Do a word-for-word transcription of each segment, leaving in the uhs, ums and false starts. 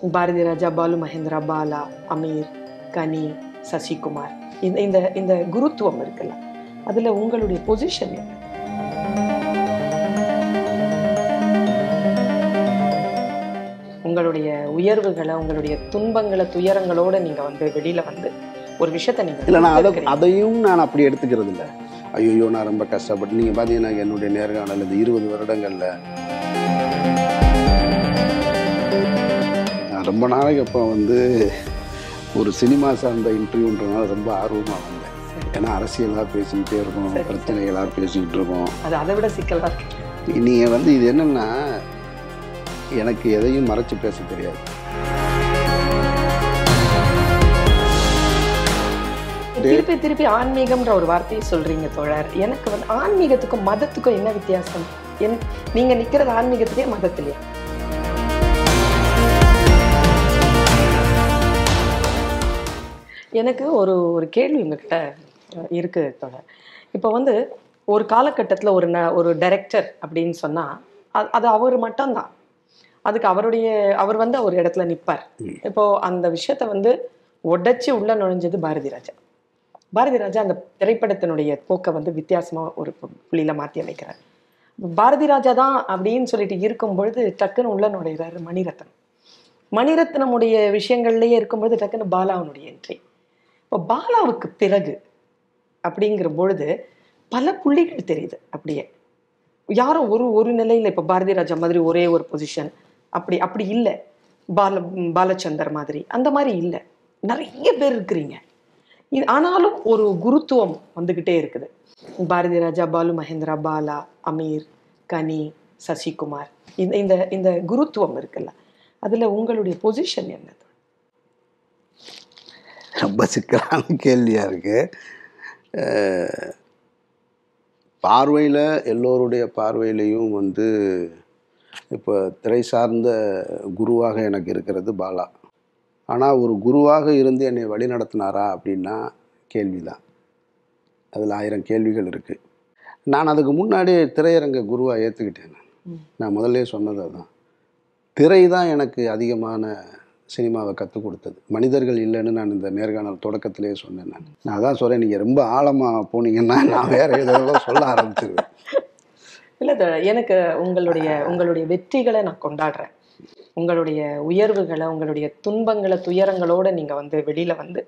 Bharathiraja, Balu Mahendra, Bala, Ameer, Kani, Sasik Kumar. In the in the in the Gurutwam irukala. Adula ungalude position enna? உங்களுடைய உயர்வுகளை உங்களுடைய துன்பங்களை துயரங்களோட நீங்க வந்து வெளியில வந்து ஒரு விஷயத்தை நீங்க இல்ல நான் அதையும் நான் அப்படி எடுத்துக்கிறது இல்ல ஐயோ நான் ரொம்ப கஷ்டப்பட்டு நீங்க பாத்தீங்கன்னா என்னோட நேர்காணல் அது இருபது வருடங்கள்ல நான் ரொம்ப நாளைக்கு அப்ப வந்து ஒரு சினிமா சார்ந்த இன்டர்வியூன்றனால ரொம்ப ஆர்வமா வந்தேன் ஏனா அரசியலா பேசிட்டே இருக்கோம் பிரச்சனைகளா பேசிட்டு இருக்கோம் அது அதை விட சிக்கலா இருக்கு நீங்க வந்து இது என்னன்னா எனக்கு எதையும் மறைச்சு பேச தெரியாது திருப்பி திருப்பி ஆன்மீகம்ன்ற ஒரு வார்த்தையை சொல்றீங்க தோழர் எனக்கு வந்து ஆன்மீகத்துக்கும் மதத்துக்கும் என்ன வித்தியாசம் நீங்க நிக்கிறது ஆன்மீகத்திலே மதத்திலே எனக்கு ஒரு ஒரு கேள்வி உங்ககிட்ட இருக்கு தோழர் இப்போ வந்து ஒரு காலகட்டத்தில் ஒரு ஒரு டைரக்டர் அப்படின்னு சொன்னா அது அவர் மட்டும்தான் அதுக்கு அவருடைய அவர் வந்து ஒரு இடத்துல நிப்பார் இப்போ அந்த விஷயத்தை வந்து உடைச்சி உள்ள நுழைஞ்சது பாரதிராஜா பாரதிராஜா அந்த திரைப்படத்தினுடைய போக்கை வந்து வித்தியாசமா ஒரு புள்ளியில மாற்றி அமைக்கிறார் பாரதிராஜா தான் அப்படின்னு சொல்லிட்டு இருக்கும் பொழுது டக்குன்னு உள்ள நுழைகிறாரு மணிரத்னம் மணிரத்னமுடைய விஷயங்கள்லயே இருக்கும்போது டக்குன்னு பாலாவனுடைய என்ட்ரி இப்போ பாலாவுக்கு பிறகு அப்படிங்கிற பொழுது பல புள்ளிகள் தெரியுது அப்படியே யாரோ ஒரு ஒரு நிலையில இப்போ பாரதிராஜா மாதிரி ஒரே ஒரு பொசிஷன் அப்படி அப்படி இல்லை பால பாலச்சந்தர் மாதிரி அந்த மாதிரி இல்லை நிறைய பேர் இருக்கிறீங்க இது ஆனாலும் ஒரு குருத்துவம் வந்துக்கிட்டே இருக்குது பாரதிராஜா பாலு மகேந்திரா பாலா அமீர் கனி சசிகுமார் இந்த இந்த குருத்துவம் இருக்குல்ல அதில் உங்களுடைய பொசிஷன் என்னது ரொம்ப சிக்கலான கேள்வியாக இருக்கு பார்வையில் எல்லோருடைய பார்வையிலையும் வந்து இப்போ திரை சார்ந்த குருவாக எனக்கு இருக்கிறது பாலா ஆனால் ஒரு குருவாக இருந்து என்னை வழி நடத்தினாரா அப்படின்னா கேள்வி தான் அதில் ஆயிரம் கேள்விகள் இருக்குது நான் அதுக்கு முன்னாடி திரையரங்க குருவாக ஏற்றுக்கிட்டேன் நான் முதல்ல சொன்னது அதுதான் திரை தான் எனக்கு அதிகமான சினிமாவை கற்றுக் கொடுத்தது மனிதர்கள் இல்லைன்னு நான் இந்த நேர்காணல் தொடக்கத்திலே சொன்னேன் நான் நான் அதான் சொல்கிறேன் நீங்கள் ரொம்ப ஆழமாக போனீங்கன்னா நான் வேறு இதெல்லாம் சொல்ல ஆரம்பிச்சிருவேன் இல்லை எனக்கு உங்களுடைய உங்களுடைய வெற்றிகளை நான் கொண்டாடுறேன் உங்களுடைய உயர்வுகளை உங்களுடைய துன்பங்களை துயரங்களோட நீங்கள் வந்து வெளியில் வந்து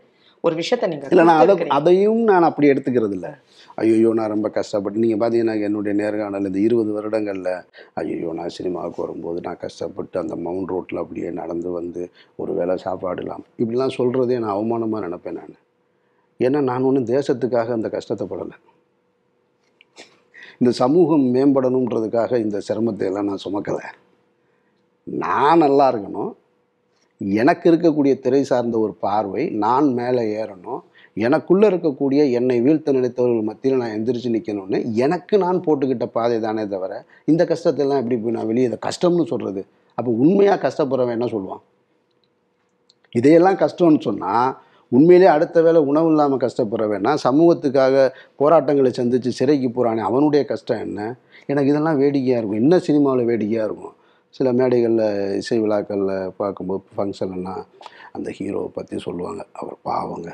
ஒரு விஷயத்தை நீங்கள் இல்லை நான் அதை அதையும் நான் அப்படி எடுத்துக்கிறது இல்லை ஐயோ நான் ரொம்ப கஷ்டப்பட்டு நீங்கள் பார்த்தீங்கன்னா என்னுடைய நேர்காணல் இந்த இருபது வருடங்களில் ஐயோ நான் சினிமாவுக்கு வரும்போது நான் கஷ்டப்பட்டு அந்த மவுண்ட் ரோட்டில் அப்படியே நடந்து வந்து ஒரு வேளை சாப்பாடுலாம் இப்படிலாம் சொல்கிறதே நான் அவமானமாக நினைப்பேன் நான் ஏன்னா நான் ஒன்றும் தேசத்துக்காக அந்த கஷ்டத்தைப்படலை இந்த சமூகம் மேம்படணுன்றதுக்காக இந்த சிரமத்தை எல்லாம் நான் சுமக்கலை நான் நல்லா இருக்கணும் எனக்கு இருக்கக்கூடிய திரை சார்ந்த ஒரு பார்வை நான் மேலே ஏறணும் எனக்குள்ளே இருக்கக்கூடிய என்னை வீழ்த்த நினைத்தவர்கள் மத்தியில் நான் எந்திரிச்சு நிற்கணும்னு எனக்கு நான் போட்டுக்கிட்ட பாதை தானே தவிர இந்த கஷ்டத்தெல்லாம் எப்படி போய் நான் வெளியே இதை கஷ்டம்னு சொல்கிறது அப்போ உண்மையாக கஷ்டப்படுறவன் என்ன சொல்லுவான் இதையெல்லாம் கஷ்டம்னு சொன்னால் உண்மையிலே அடுத்த வேளை உணவு இல்லாமல் கஷ்டப்படுறவேன்னா சமூகத்துக்காக போராட்டங்களை சந்தித்து சிறைக்கு போகிறானே அவனுடைய கஷ்டம் என்ன எனக்கு இதெல்லாம் வேடிக்கையாக இருக்கும் இன்னும் சினிமாவில் வேடிக்கையாக இருக்கும் சில மேடைகளில் இசை விழாக்களில் பார்க்கும்போது ஃபங்க்ஷன்னா அந்த ஹீரோவை பற்றி சொல்லுவாங்க அவர் பாவங்க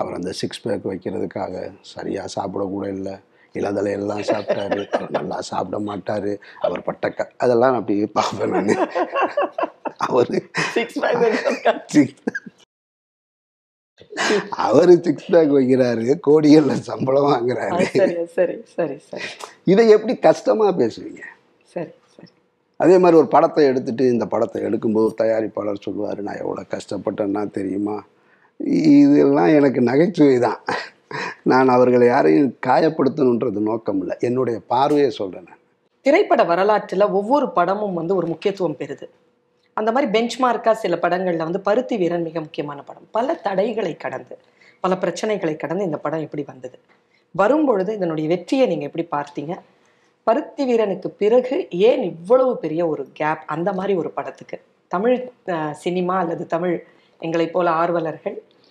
அவர் அந்த சிக்ஸ் பேக் வைக்கிறதுக்காக சரியாக சாப்பிடக்கூட இல்லை இளதலையெல்லாம் சாப்பிட்டாரு அவர் நல்லா சாப்பிட மாட்டார் அவர் பட்டக்க அதெல்லாம் அப்படி பார்ப்பேன் நான் அவர் சிக்ஸ் பேக் அவரு சிக்ஸ் பேக் வைக்கிறாரு கோடிகள்ல சம்பளம் வாங்குறாரு இதை எப்படி கஷ்டமா பேசுவீங்க அதே மாதிரி ஒரு படத்தை எடுத்துட்டு இந்த படத்தை எடுக்கும்போது தயாரிப்பாளர் சொல்லுவாரு நான் எவ்வளவு கஷ்டப்பட்டேன்னா தெரியுமா இதெல்லாம் எனக்கு நகைச்சுவை தான் நான் அவர்களை யாரையும் காயப்படுத்தணுன்றது நோக்கம் இல்லை என்னுடைய பார்வையை சொல்றேன் நான் திரைப்பட வரலாற்றுல ஒவ்வொரு படமும் வந்து ஒரு முக்கியத்துவம் பெறுது அந்த மாதிரி பெஞ்ச்மார்க்காக சில படங்களில் வந்து பருத்திவீரன் மிக முக்கியமான படம் பல தடைகளை கடந்து பல பிரச்சனைகளை கடந்து இந்த படம் எப்படி வந்தது வரும்பொழுது இதனுடைய வெற்றியை நீங்கள் எப்படி பார்த்தீங்க பருத்திவீரனுக்கு பிறகு ஏன் இவ்வளவு பெரிய ஒரு கேப் அந்த மாதிரி ஒரு படத்துக்கு தமிழ் சினிமா அல்லது தமிழ் எங்களை போல ஆர்வலர்கள்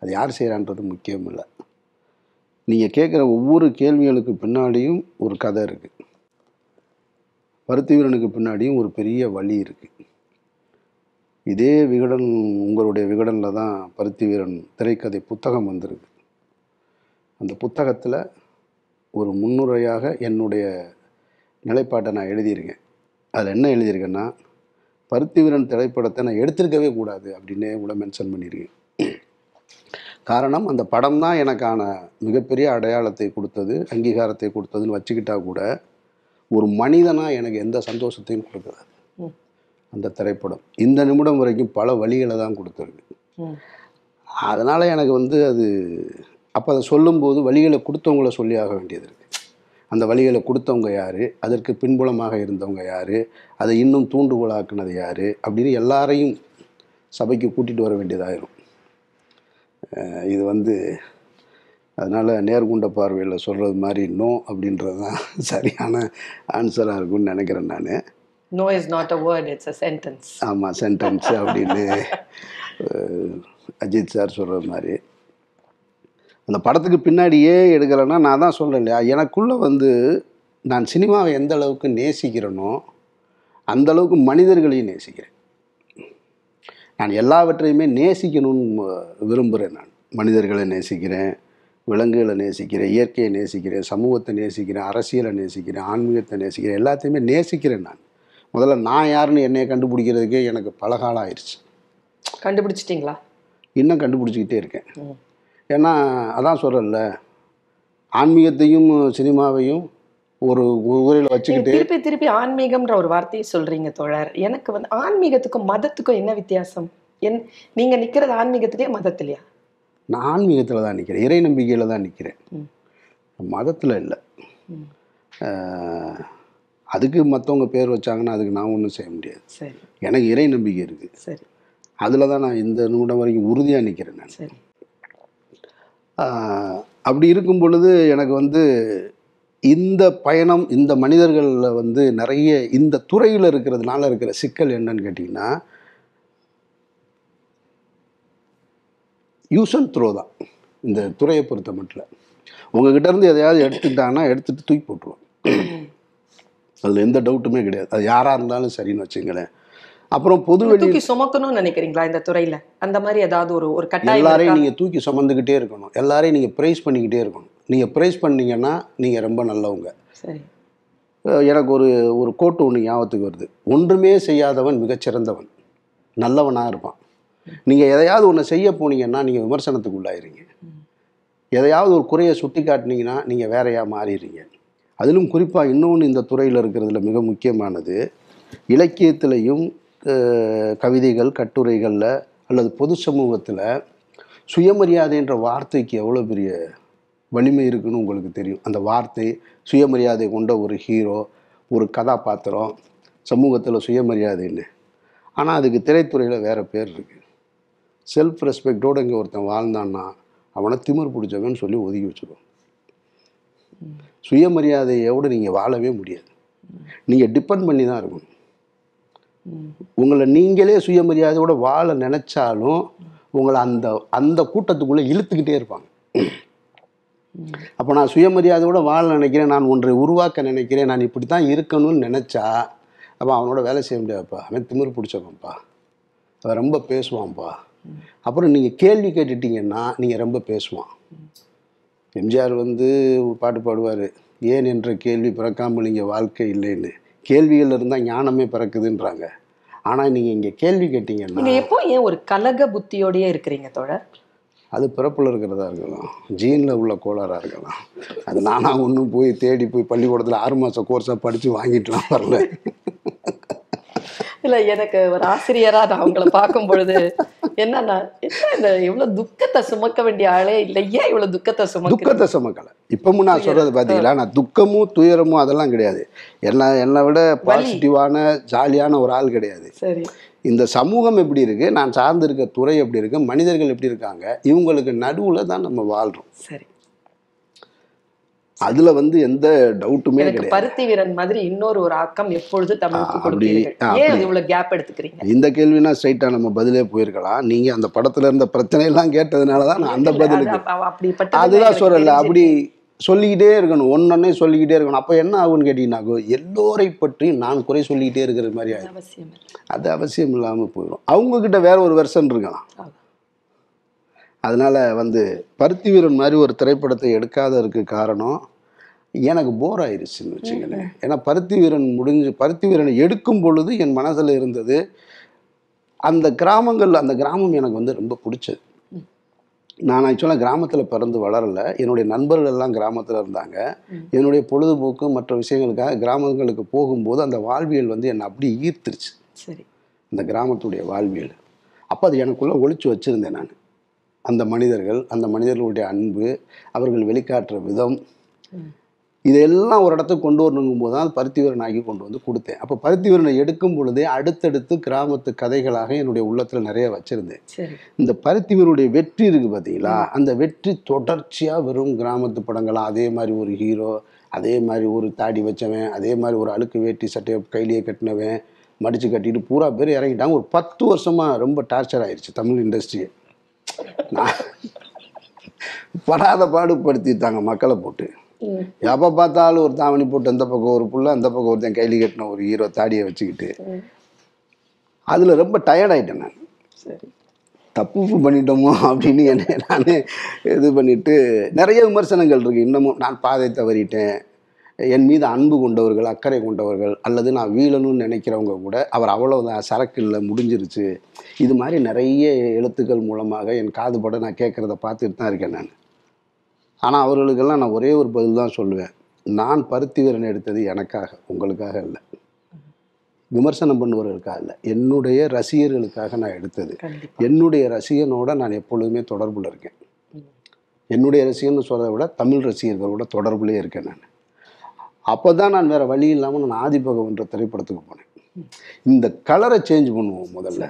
அது யார் செய்கிறான்றது முக்கியம் இல்லை. நீங்கள் கேட்குற ஒவ்வொரு கேள்விகளுக்கு பின்னாடியும் ஒரு கதை இருக்குது. பருத்திவீரனுக்கு பின்னாடியும் ஒரு பெரிய வழி இருக்குது. இதே விகடன், உங்களுடைய விகடனில் தான் பருத்திவீரன் திரைக்கதை புத்தகம் வந்திருக்கு. அந்த புத்தகத்தில் ஒரு முன்னுரையாக என்னுடைய நிலைப்பாட்டை நான் எழுதியிருக்கேன். அதில் என்ன எழுதியிருக்கேன்னா, பருத்திவீரன் திரைப்படத்தை நான் எடுத்திருக்கவே கூடாது அப்படின்னு கூட மென்ஷன் பண்ணியிருக்கேன். காரணம், அந்த படம் தான் எனக்கான மிகப்பெரிய அடையாளத்தை கொடுத்தது, அங்கீகாரத்தை கொடுத்ததுன்னு வச்சுக்கிட்டா கூட ஒரு மனிதனாக எனக்கு எந்த சந்தோஷத்தையும் கொடுக்காது அந்த திரைப்படம். இந்த நிமிடம் வரைக்கும் பல வழிகளை தான் கொடுத்துருக்கு. அதனால் எனக்கு வந்து அது அப்போ அதை சொல்லும்போது வழிகளை கொடுத்தவங்கள சொல்லி ஆக வேண்டியது இருக்குது. அந்த வழிகளை கொடுத்தவங்க யார், அதற்கு பின்புலமாக இருந்தவங்க யார், அதை இன்னும் தூண்டுகோலாக்குனது யார் அப்படின்னு எல்லாரையும் சபைக்கு கூட்டிகிட்டு வர வேண்டியதாயிரும். இது வந்து அதனால் நேர்கொண்ட பார்வையில் சொல்கிறது மாதிரி நோ அப்படின்றது தான் சரியான ஆன்சராக இருக்குன்னு நினைக்கிறேன் நான். No is not a word, it's a sentence. ஆமாம், சென்டென்ஸ் அப்படின்னு அஜித் சார் சொல்கிறது மாதிரி. அந்த படத்துக்கு பின்னாடியே எடுக்கலைன்னா, நான் தான் சொல்கிறேன் இல்லையா, எனக்குள்ளே வந்து நான் சினிமாவை எந்த அளவுக்கு நேசிக்கிறேனோ அந்தளவுக்கு மனிதர்களையும் நேசிக்கிறேன். நான் எல்லாவற்றையுமே நேசிக்கணும்னு விரும்புகிறேன். நான் மனிதர்களை நேசிக்கிறேன், விலங்குகளை நேசிக்கிறேன், இயற்கையை நேசிக்கிறேன், சமூகத்தை நேசிக்கிறேன், அரசியலை நேசிக்கிறேன், ஆன்மீகத்தை நேசிக்கிறேன், எல்லாத்தையுமே நேசிக்கிறேன். நான் முதல்ல நான் யாருன்னு என்னை கண்டுபிடிக்கிறதுக்கே எனக்கு பல காலம் ஆயிடுச்சு. கண்டுபிடிச்சிட்டிங்களா? இன்னும் கண்டுபிடிச்சிக்கிட்டே இருக்கேன். ஏன்னா அதான் சொல்கிறேன்ல, ஆன்மீகத்தையும் சினிமாவையும் ஒரு ஊரில் வச்சுக்கிட்டு திருப்பி திருப்பி ஆன்மீகம்ன்ற ஒரு வார்த்தையை சொல்கிறீங்க தோழர். எனக்கு வந்து ஆன்மீகத்துக்கும் மதத்துக்கும் என்ன வித்தியாசம்? என் நீங்கள் நிற்கிறது ஆன்மீகத்திலேயே மதத்திலையா? நான் ஆன்மீகத்தில் தான் நிற்கிறேன், இறை நம்பிக்கையில் தான் நிற்கிறேன், மதத்தில் இல்லை. அதுக்கு மற்றவங்க பேர் வச்சாங்கன்னா அதுக்கு நான் ஒன்றும் செய்ய முடியாது. எனக்கு இறை நம்பிக்கை இருக்குது, சரி, அதில் தான் நான் இந்த நிமிடம் வரைக்கும் உறுதியாக நிற்கிறேன் நான். சரி, அப்படி இருக்கும் பொழுது எனக்கு வந்து இந்த பயணம், இந்த மனிதர்களில் வந்து நிறைய இந்த துறையில் இருக்கிறதுனால இருக்கிற சிக்கல் என்னன்னு கேட்டிங்கன்னா, யூஸ் அண்ட் த்ரோ தான். இந்த துறையை பொறுத்த மட்டும் உங்ககிட்ட இருந்து எதையாவது எடுத்துக்கிட்டாங்கன்னா எடுத்துகிட்டு தூக்கி போட்டுருவோம், அதில் எந்த டவுட்டுமே கிடையாது. அது யாராக இருந்தாலும் சரின்னு வச்சுங்களேன். அப்புறம் பொதுவெளி தூக்கி சுமக்கணும்னு நினைக்கிறீங்களா இந்த துறையில்? அந்த மாதிரி ஏதாவது ஒரு ஒரு கட்டாயம்? எல்லாரையும் நீங்கள் தூக்கி சுமந்துக்கிட்டே இருக்கணும், எல்லாரையும் நீங்கள் ப்ரைஸ் பண்ணிக்கிட்டே இருக்கணும். நீங்கள் ப்ரைஸ் பண்ணிங்கன்னா நீங்கள் ரொம்ப நல்லவங்க. சரி, எனக்கு ஒரு ஒரு கோட்டு ஒன்று ஞாபகத்துக்கு வருது, ஒன்றுமே செய்யாதவன் மிகச்சிறந்தவன், நல்லவனாக இருப்பான். நீங்கள் எதையாவது ஒன்று செய்ய போனீங்கன்னா நீங்கள் விமர்சனத்துக்கு உள்ளாயிருங்க. எதையாவது ஒரு குறையை சுட்டி காட்டினீங்கன்னா நீங்கள் வேறையாக மாறிடுறீங்க. அதிலும் குறிப்பாக இன்னொன்று இந்த துறையில் இருக்கிறதுல மிக முக்கியமானது, இலக்கியத்திலையும் கவிதைகள் கட்டுரைகளில் அல்லது பொது சமூகத்தில் சுயமரியாதைன்ற வார்த்தைக்கு எவ்வளோ பெரிய வலிமை இருக்குன்னு உங்களுக்கு தெரியும். அந்த வார்த்தை சுயமரியாதை கொண்ட ஒரு ஹீரோ, ஒரு கதாபாத்திரம், சமூகத்தில் சுயமரியாதைன்னு. ஆனால் அதுக்கு திரைத்துறையில் வேறு பேர் இருக்குது. செல்ஃப் ரெஸ்பெக்டோடு இங்கே ஒருத்தன் வாழ்ந்தான்னா அவனை திமிர் பிடிச்சவன்னு சொல்லி ஒதுக்கி வச்சுருவோம். சுயமரியாதையோடு நீங்கள் வாழவே முடியாது, நீங்கள் டிபெண்ட் பண்ணி தான் இருக்கணும். உங்களை நீங்களே சுயமரியாதையோடு வாழ நினச்சாலும் உங்களை அந்த அந்த கூட்டத்துக்குள்ளே இழுத்துக்கிட்டே இருப்பாங்க. அப்போ நான் சுயமரியாதையோடு வாழ நினைக்கிறேன், நான் ஒன்றை உருவாக்க நினைக்கிறேன், நான் இப்படி தான் இருக்கணும்னு நினச்சா அப்போ அவனோட வேலை செய்ய முடியாதுப்பா, அவன் திமிர் பிடிச்சவன்ப்பா, அவன் ரொம்ப பேசுவான்ப்பா. அப்புறம் நீங்கள் கேள்வி கேட்டுட்டிங்கன்னா நீங்கள் ரொம்ப பேசுவான். எம்ஜிஆர் வந்து பாட்டு பாடுவார், ஏன் என்ற கேள்வி பிறக்காமல் இங்கே வாழ்க்கை இல்லைன்னு. கேள்விகள் இருந்தால் ஞானமே பிறக்குதுன்றாங்க. ஆனால் நீங்கள் இங்கே கேள்வி கேட்டிங்கன்னா எப்போ ஏன் ஒரு கலக புத்தியோடையே இருக்கிறீங்க தோழர்? அது பிறப்பில் இருக்கிறதா இருக்கலாம், ஜீனில் உள்ள கோளாறாக இருக்கலாம், அது நானாக ஒன்றும் போய் தேடி போய் பள்ளிக்கூடத்தில் ஆறு மாதம் கோர்ஸாக படித்து வாங்கிட்டுலாம் வரல. இல்லை, எனக்கு ஒரு ஆசிரியராக நான் அவங்கள பார்க்கும் பொழுது என்னன்னா, என்ன இந்த இவ்வளோ துக்கத்தை சுமக்க வேண்டிய ஆளே இல்லை, ஏன் இவ்வளோ துக்கத்தை சும துக்கத்தை சுமக்கலை. இப்போவும் நான் சொல்கிறது பார்த்தீங்களா, நான் துக்கமும் துயரமும் அதெல்லாம் கிடையாது. என்ன என்னை விட பாசிட்டிவான ஜாலியான ஒரு ஆள் கிடையாது. சரி, இந்த சமூகம் எப்படி இருக்கு, நான் சார்ந்திருக்க துறை எப்படி இருக்கு, மனிதர்கள் எப்படி இருக்காங்க, இவங்களுக்கு நடுவுல தான் நம்ம வாழ்றோம். சரி, அதுல வந்து எந்த டவுட்டுமே கிடையாது. பருத்திவீரன் மாதிரி இன்னொரு ஒரு ஆக்கம் எப்பொழுது தமிழுக்கு கொடுக்கிறீர்கள்? ஏன் இவ்வளவு கேப் எடுத்துக்கிறீங்க? இந்த கேள்வினா ஸ்ட்ரைட்டா நம்ம பதிலே போயிருக்கலாம். நீங்க அந்த படத்துல இருந்த பிரச்சனை எல்லாம் கேட்டதுனாலதான் நான் அந்த பதிலுக்கு அதுதான் சொல்லல. அப்படி சொல்லிக்கிட்டே இருக்கணும், ஒன்னொன்னே சொல்லிக்கிட்டே இருக்கணும். அப்போ என்ன ஆகுன்னு கேட்டீங்கன்னாக்கோ எல்லோரை பற்றி நான் குறை சொல்லிக்கிட்டே இருக்கிற மாதிரி ஆகும். அது அவசியம் இல்லாமல் போயிடும். அவங்கக்கிட்ட வேற ஒரு வெர்ஷன் இருக்கலாம். அதனால் வந்து பருத்திவீரன் மாதிரி ஒரு திரைப்படத்தை எடுக்காததற்கு காரணம் எனக்கு போர் ஆயிடுச்சுன்னு வச்சுங்களேன். ஏன்னா பருத்திவீரன் முடிஞ்சு பருத்திவீரனை எடுக்கும் பொழுது என் மனசில் இருந்தது அந்த கிராமங்கள், அந்த கிராமம் எனக்கு வந்து ரொம்ப பிடிச்சது. நான் ஆக்சுவலாக கிராமத்தில் பிறந்து வளரலை. என்னுடைய நண்பர்கள் எல்லாம் கிராமத்தில் இருந்தாங்க. என்னுடைய பொழுதுபோக்கு மற்ற விஷயங்களுக்காக கிராமங்களுக்கு போகும்போது அந்த வாழ்வியல் வந்து என்னை அப்படி ஈர்த்துருச்சு. சரி, அந்த கிராமத்துடைய வாழ்வியல் அப்போ அது எனக்குள்ளே ஒழிச்சு வச்சுருந்தேன். நான் அந்த மனிதர்கள், அந்த மனிதர்களுடைய அன்பு, அவர்கள் வெளிக்காட்டுற விதம், இதெல்லாம் ஒரு இடத்துக்கு கொண்டு வரணுங்கும்போது தான் பருத்திவீரன் ஆகி கொண்டு வந்து கொடுத்தேன். அப்போ பருத்திவீரனை எடுக்கும் பொழுதே அடுத்தடுத்து கிராமத்து கதைகளாக என்னுடைய உள்ளத்தில் நிறைய வச்சுருந்தேன். இந்த பருத்திவீரனுடைய வெற்றி இருக்குது பார்த்தீங்களா, அந்த வெற்றி தொடர்ச்சியாக வெறும் கிராமத்து படங்களாக அதே மாதிரி ஒரு ஹீரோ, அதே மாதிரி ஒரு தாடி வச்சவன், அதே மாதிரி ஒரு அழுக்கு வேட்டி சட்டையை கையிலேயே கட்டினவன், மடித்து கட்டிட்டு பூரா பேர் இறங்கிட்டாங்க. ஒரு பத்து வருஷமாக ரொம்ப டார்ச்சர் ஆயிடுச்சு தமிழ் இண்டஸ்ட்ரியை. நான் படாத பாடுபடுத்திட்டாங்க மக்களை போட்டு. எப்போ பார்த்தாலும் ஒரு தாவணி போட்டு அந்த பக்கம் ஒரு புள்ள, அந்த பக்கம் ஒருத்தன் கைலி கட்டின ஒரு ஹீரோ தாடியை வச்சுக்கிட்டு அதில் ரொம்ப டயர்டாயிட்டேன். நான் சரி தப்பு பண்ணிட்டோமோ அப்படின்னு என்ன நான் இது பண்ணிவிட்டு நிறைய விமர்சனங்கள் இருக்குது. இன்னமும் நான் பாதை தவறிட்டேன். என் மீது அன்பு கொண்டவர்கள், அக்கறை கொண்டவர்கள், அல்லது நான் வீழணும்னு நினைக்கிறவங்க கூட அவர் அவ்வளோதான் சரக்கு இல்லை முடிஞ்சிருச்சு இது மாதிரி நிறைய எழுத்துக்கள் மூலமாக என் காது பட நான் கேட்குறத பார்த்துட்டு தான் இருக்கேன் நான். ஆனால் அவர்களுக்கெல்லாம் நான் ஒரே ஒரு பதில் தான் சொல்லுவேன். நான் பருத்திவீரன் எடுத்தது எனக்காக, உங்களுக்காக இல்லை, விமர்சனம் பண்ணுவவர்களுக்காக இல்லை, என்னுடைய ரசிகர்களுக்காக நான் எடுத்தது. என்னுடைய ரசிகனோட நான் எப்பொழுதுமே தொடர்பில் இருக்கேன். என்னுடைய ரசிகன்னு சொல்கிறத விட தமிழ் ரசிகர்களோட தொடர்புலேயே இருக்கேன் நான். அப்போ தான் நான் வேறு வழி இல்லாமல் நான் ஆதிபகவன்ற திரைப்படத்துக்கு போனேன். இந்த கலரை சேஞ்ச் பண்ணுவோம், முதல்ல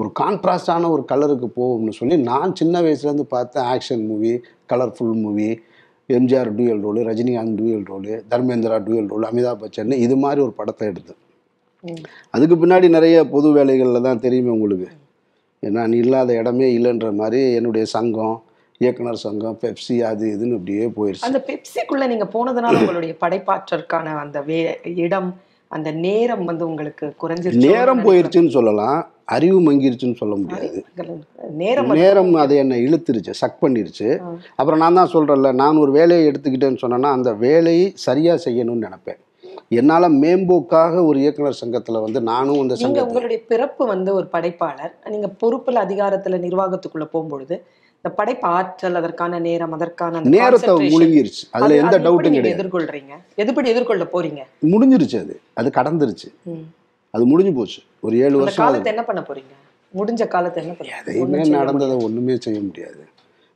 ஒரு கான்ட்ராஸ்டான ஒரு கலருக்கு போகும்னு சொல்லி நான் சின்ன வயசுலேருந்து பார்த்த action movie, colourful movie, MGR dual role, Rajinikanth dual role, Dharmendra dual role, Amitabh Bachchan, இது மாதிரி ஒரு படத்தை எடுத்தேன். அதுக்கு பின்னாடி நிறைய பொது வேலைகளில் தான் தெரியுமே உங்களுக்கு. நான் இல்லாத இடமே இல்லைன்ற மாதிரி என்னுடைய சங்கம், இயக்குனர் சங்கம், பெப்சி, அது இதுன்னு அப்படியே போயிடுச்சு. அந்த பெப்சிக்குள்ளே நீங்கள் போனதுனால உங்களுடைய படைப்பாற்றற்கான அந்த வே இடம், அந்த நேரம் வந்து உங்களுக்கு குறைஞ்சிருச்சு. நேரம் போயிடுச்சுன்னு சொல்லலாம், அறிவு மங்கிருச்சுன்னு சொல்ல முடியாது. நேரம் நேரம் அதை என்னை இழுத்துருச்சு, சக் பண்ணிருச்சு. அப்புறம் நான் தான் சொல்கிறேன்ல, நான் ஒரு வேலையை எடுத்துக்கிட்டேன்னு சொன்னேன்னா அந்த வேலையை சரியாக செய்யணும்னு நினைப்பேன். என்னால் மேம்போக்காக ஒரு இயக்குனர் சங்கத்தில் வந்து நானும் அந்த சங்கம். உங்களுடைய பிறப்பு வந்து ஒரு படைப்பாளர். நீங்கள் பொறுப்பில், அதிகாரத்தில், நிர்வாகத்துக்குள்ளே போகும்பொழுது இந்த படைப்பு ஆற்றல், அதற்கான நேரம், அதற்கான நேரத்தை முழுங்கிருச்சு. அதில் எந்த டவுட்டும் கிடையாது. எதிர்கொள்கிறீங்க, எதுபடி எதிர்கொள்ள போகிறீங்க? முடிஞ்சிருச்சு, அது அது கடந்துருச்சு, அது முடிஞ்சு போச்சு. ஒரு ஏழு வருஷம் காலத்தை என்ன பண்ண போறீங்க? முடிஞ்ச காலத்தை என்ன பண்ண? எதுவுமே நடந்ததை ஒண்ணுமே செய்ய முடியாது.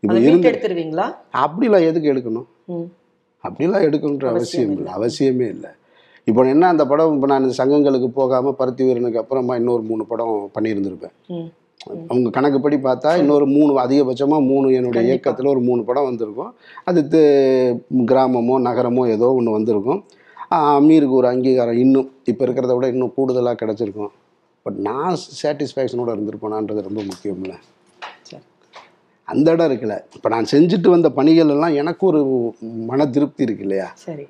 இப்போ இருந்து எடுத்துருவீங்களா? அப்படிலாம் எதுக்கு எடுக்கணும்? அப்படிலாம் எடுக்கணுன்ற அவசியம் இல்லை, அவசியமே இல்லை. இப்போ என்ன அந்த படம், இப்போ நான் இந்த சங்கங்களுக்கு போகாம பருத்திவீரனுக்கு அப்புறமா இன்னொரு மூணு படம் பண்ணியிருந்திருப்பேன். அவங்க கணக்குப்படி பார்த்தா இன்னொரு மூணு, அதிகபட்சமாக மூணு என்னுடைய இயக்கத்தில் ஒரு மூணு படம் வந்திருக்கும். அது கிராமமோ நகரமோ ஏதோ ஒன்று வந்திருக்கும். அமீருக்கு ஒரு அங்கீகாரம் இன்னும் இப்போ இருக்கிறத விட இன்னும் கூடுதலாக கிடச்சிருக்கும். பட் நான் சாட்டிஸ்ஃபேக்ஷனோடு இருந்திருப்பேனான்றது ரொம்ப முக்கியம் இல்லை. அந்த இடம் இருக்குல்ல, இப்போ நான் செஞ்சுட்டு வந்த பணிகள் எல்லாம் எனக்கு ஒரு மன திருப்தி இருக்கு இல்லையா? சரி,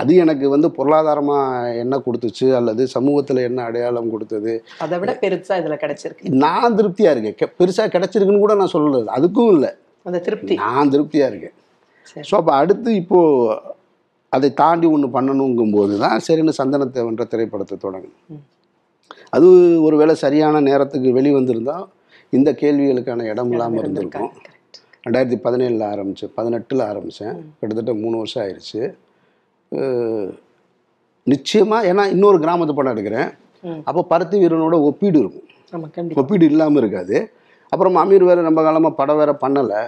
அது எனக்கு வந்து பொருளாதாரமாக என்ன கொடுத்துச்சு அல்லது சமூகத்தில் என்ன அடையாளம் கொடுத்தது, அதை விட பெருசாக இதில் கிடச்சிருக்கு. நான் திருப்தியாக இருக்கேன். பெருசாக கிடச்சிருக்குன்னு கூட நான் சொல்லலை, அதுக்கும் இல்லை, அந்த திருப்தி, நான் திருப்தியாக இருக்கேன். ஸோ அப்போ அடுத்து இப்போது அதை தாண்டி ஒன்று பண்ணணுங்கும்போது தான் சரின்னு சந்தனத்தேவன்ற திரைப்படத்தை தொடங்கணும். அது ஒருவேளை சரியான நேரத்துக்கு வெளிவந்திருந்தால் இந்த கேள்விகளுக்கான இடம் இல்லாமல் இருந்திருக்கும். ரெண்டாயிரத்தி பதினேழில் ஆரம்பித்தேன், பதினெட்டில் ஆரம்பித்தேன், கிட்டத்தட்ட மூணு வருஷம் ஆயிடுச்சு. நிச்சயமாக ஏன்னா இன்னொரு கிராமத்து படம் எடுக்கிறேன், அப்போ பருத்திவீரனோட ஒப்பீடு இருக்கும், ஒப்பீடு இல்லாமல் இருக்காது. அப்புறம் அமீர் வேறு ரொம்ப காலமாக படம் வேறு பண்ணலை.